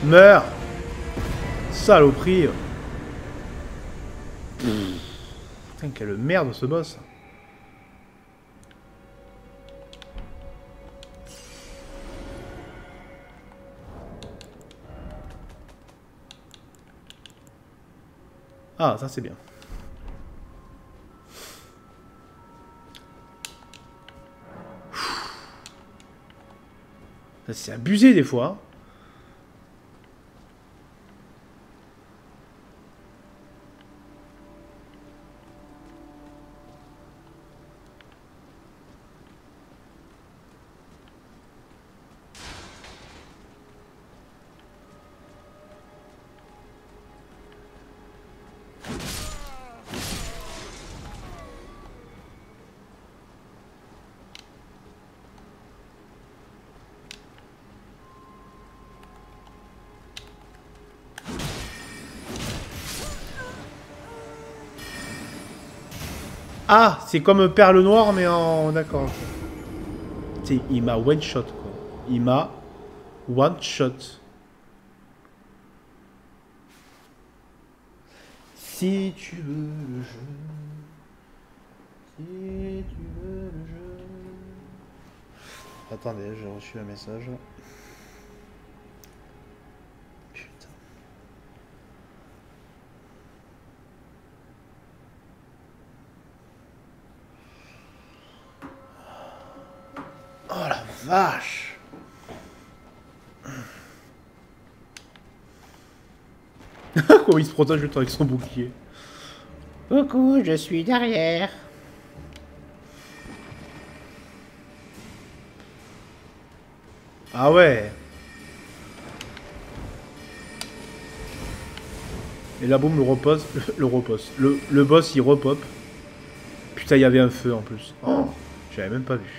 Meurs, saloperie. Putain, quelle merde ce boss. Ah, ça c'est bien. C'est abusé des fois. Ah, c'est comme Perle Noire, mais en... D'accord. C'est il m'a one-shot, quoi. Il m'a one-shot. Si tu veux le jeu... Si tu veux le jeu... Attendez, j'ai reçu un message. Vache. Comment il se protège le temps avec son bouclier. Coucou, je suis derrière. Ah ouais. Et là, boum, le boss, il repop. Putain, il y avait un feu en plus. Oh, j'avais même pas vu.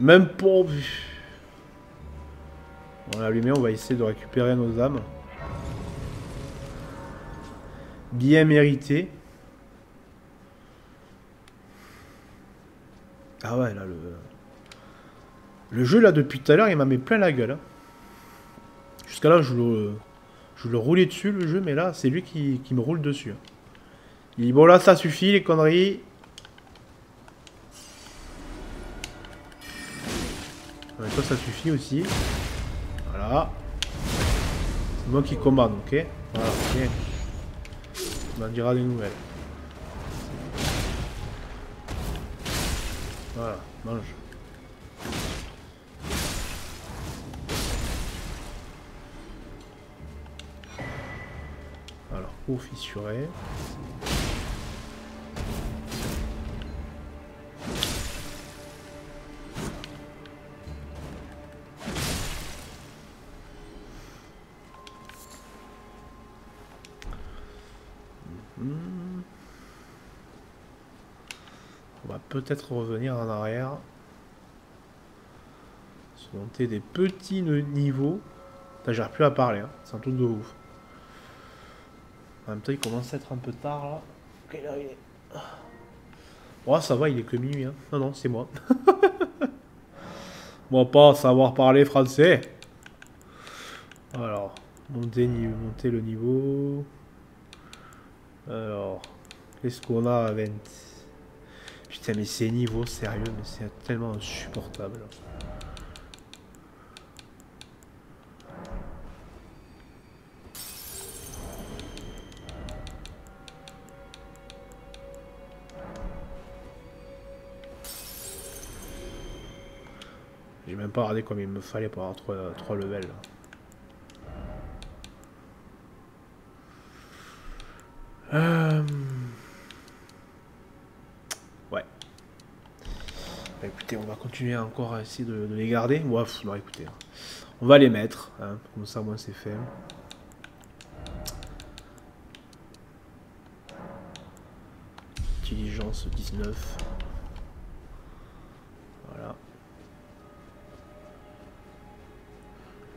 Même pour... On l'a allumé, on va essayer de récupérer nos âmes. Bien mérité. Ah ouais, là, le jeu, là, depuis tout à l'heure, il m'a mis plein la gueule. Hein. Jusqu'à là, je le roulais dessus, le jeu, mais là, c'est lui qui me roule dessus. Il dit, bon, là, ça suffit, les conneries. ça, ça suffit aussi. Voilà. C'est moi qui commande, ok? Voilà, ok. On en dira des nouvelles. Voilà, mange. Alors, eau fissurée. Peut-être revenir en arrière, se monter des petits niveaux. J'arrive plus à parler, hein. C'est un truc de ouf. En même temps, il commence à être un peu tard là. Quelle heure il est? Oh, ça va, il est que minuit. Hein. Non, non, c'est moi. Moi, pas savoir parler français. Alors, monter le niveau. Alors, qu'est-ce qu'on a à 20? Putain, mais ces niveaux, sérieux, mais c'est tellement insupportable. J'ai même pas regardé combien il me fallait pour avoir 3 levels. Écoutez, on va continuer encore à essayer de les garder. Ouais, non, écoutez, on va les mettre, hein, comme ça, moi, c'est fait. Intelligence 19. Voilà.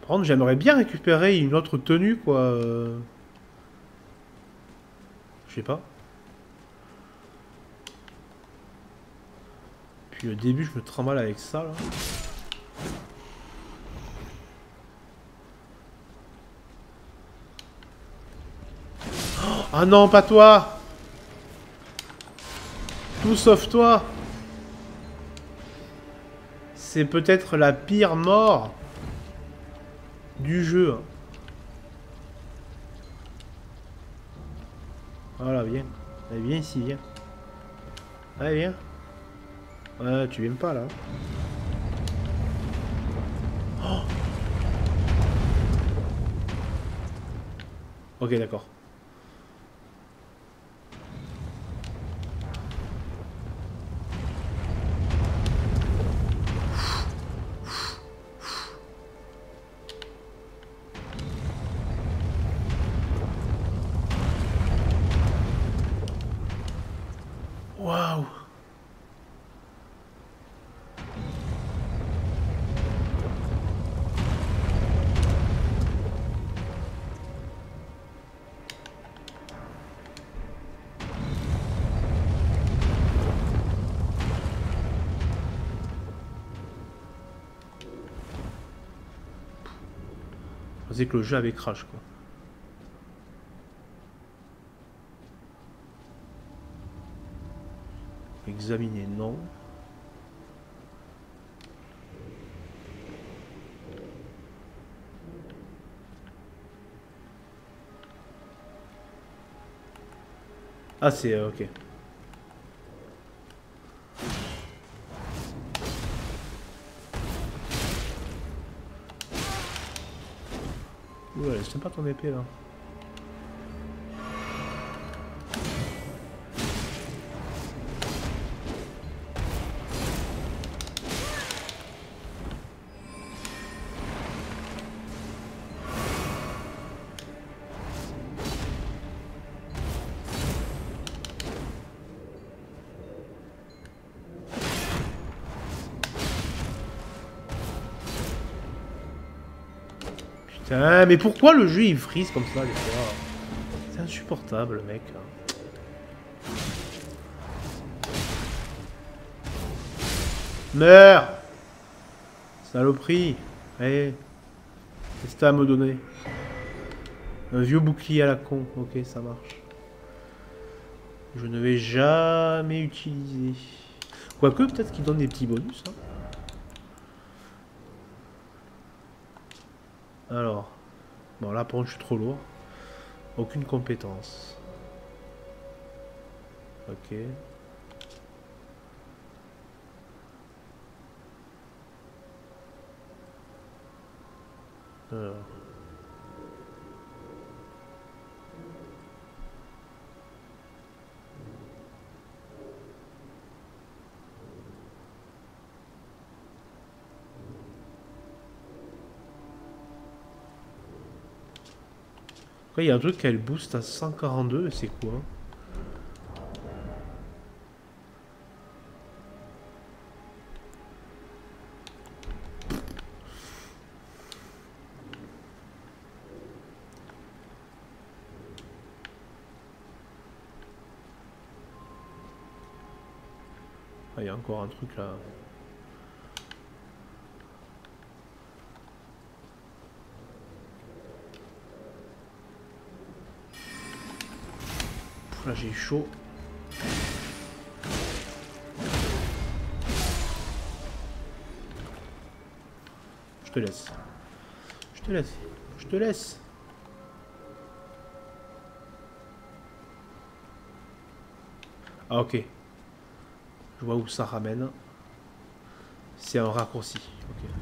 Par contre, j'aimerais bien récupérer une autre tenue, quoi. Je sais pas. Puis au début, je me trimballe avec ça là. Ah non, pas toi! Tout sauf toi! C'est peut-être la pire mort du jeu. Voilà, viens. Allez, viens ici, viens. Allez, viens. Tu viens pas là. Oh, ok, d'accord. Que le jeu avait crash, quoi. Examiner, non. Ah, c'est ok. C'est pas ton épée là. Putain, mais pourquoi le jeu il frise comme ça des fois? C'est insupportable, mec. Meurs! Saloperie! Allez! Qu'est-ce que t'as à me donner? Un vieux bouclier à la con. Ok, ça marche. Je ne vais jamais utiliser. Quoique, peut-être qu'il donne des petits bonus. Hein. Alors, bon là pour moi je suis trop lourd. Aucune compétence. Ok. Alors. Il y a un truc qu'elle booste à 142 et c'est quoi? Ah, il y a encore un truc là. Là j'ai chaud. Je te laisse. Je te laisse. Je te laisse. Ah ok. Je vois où ça ramène. C'est un raccourci. Ok.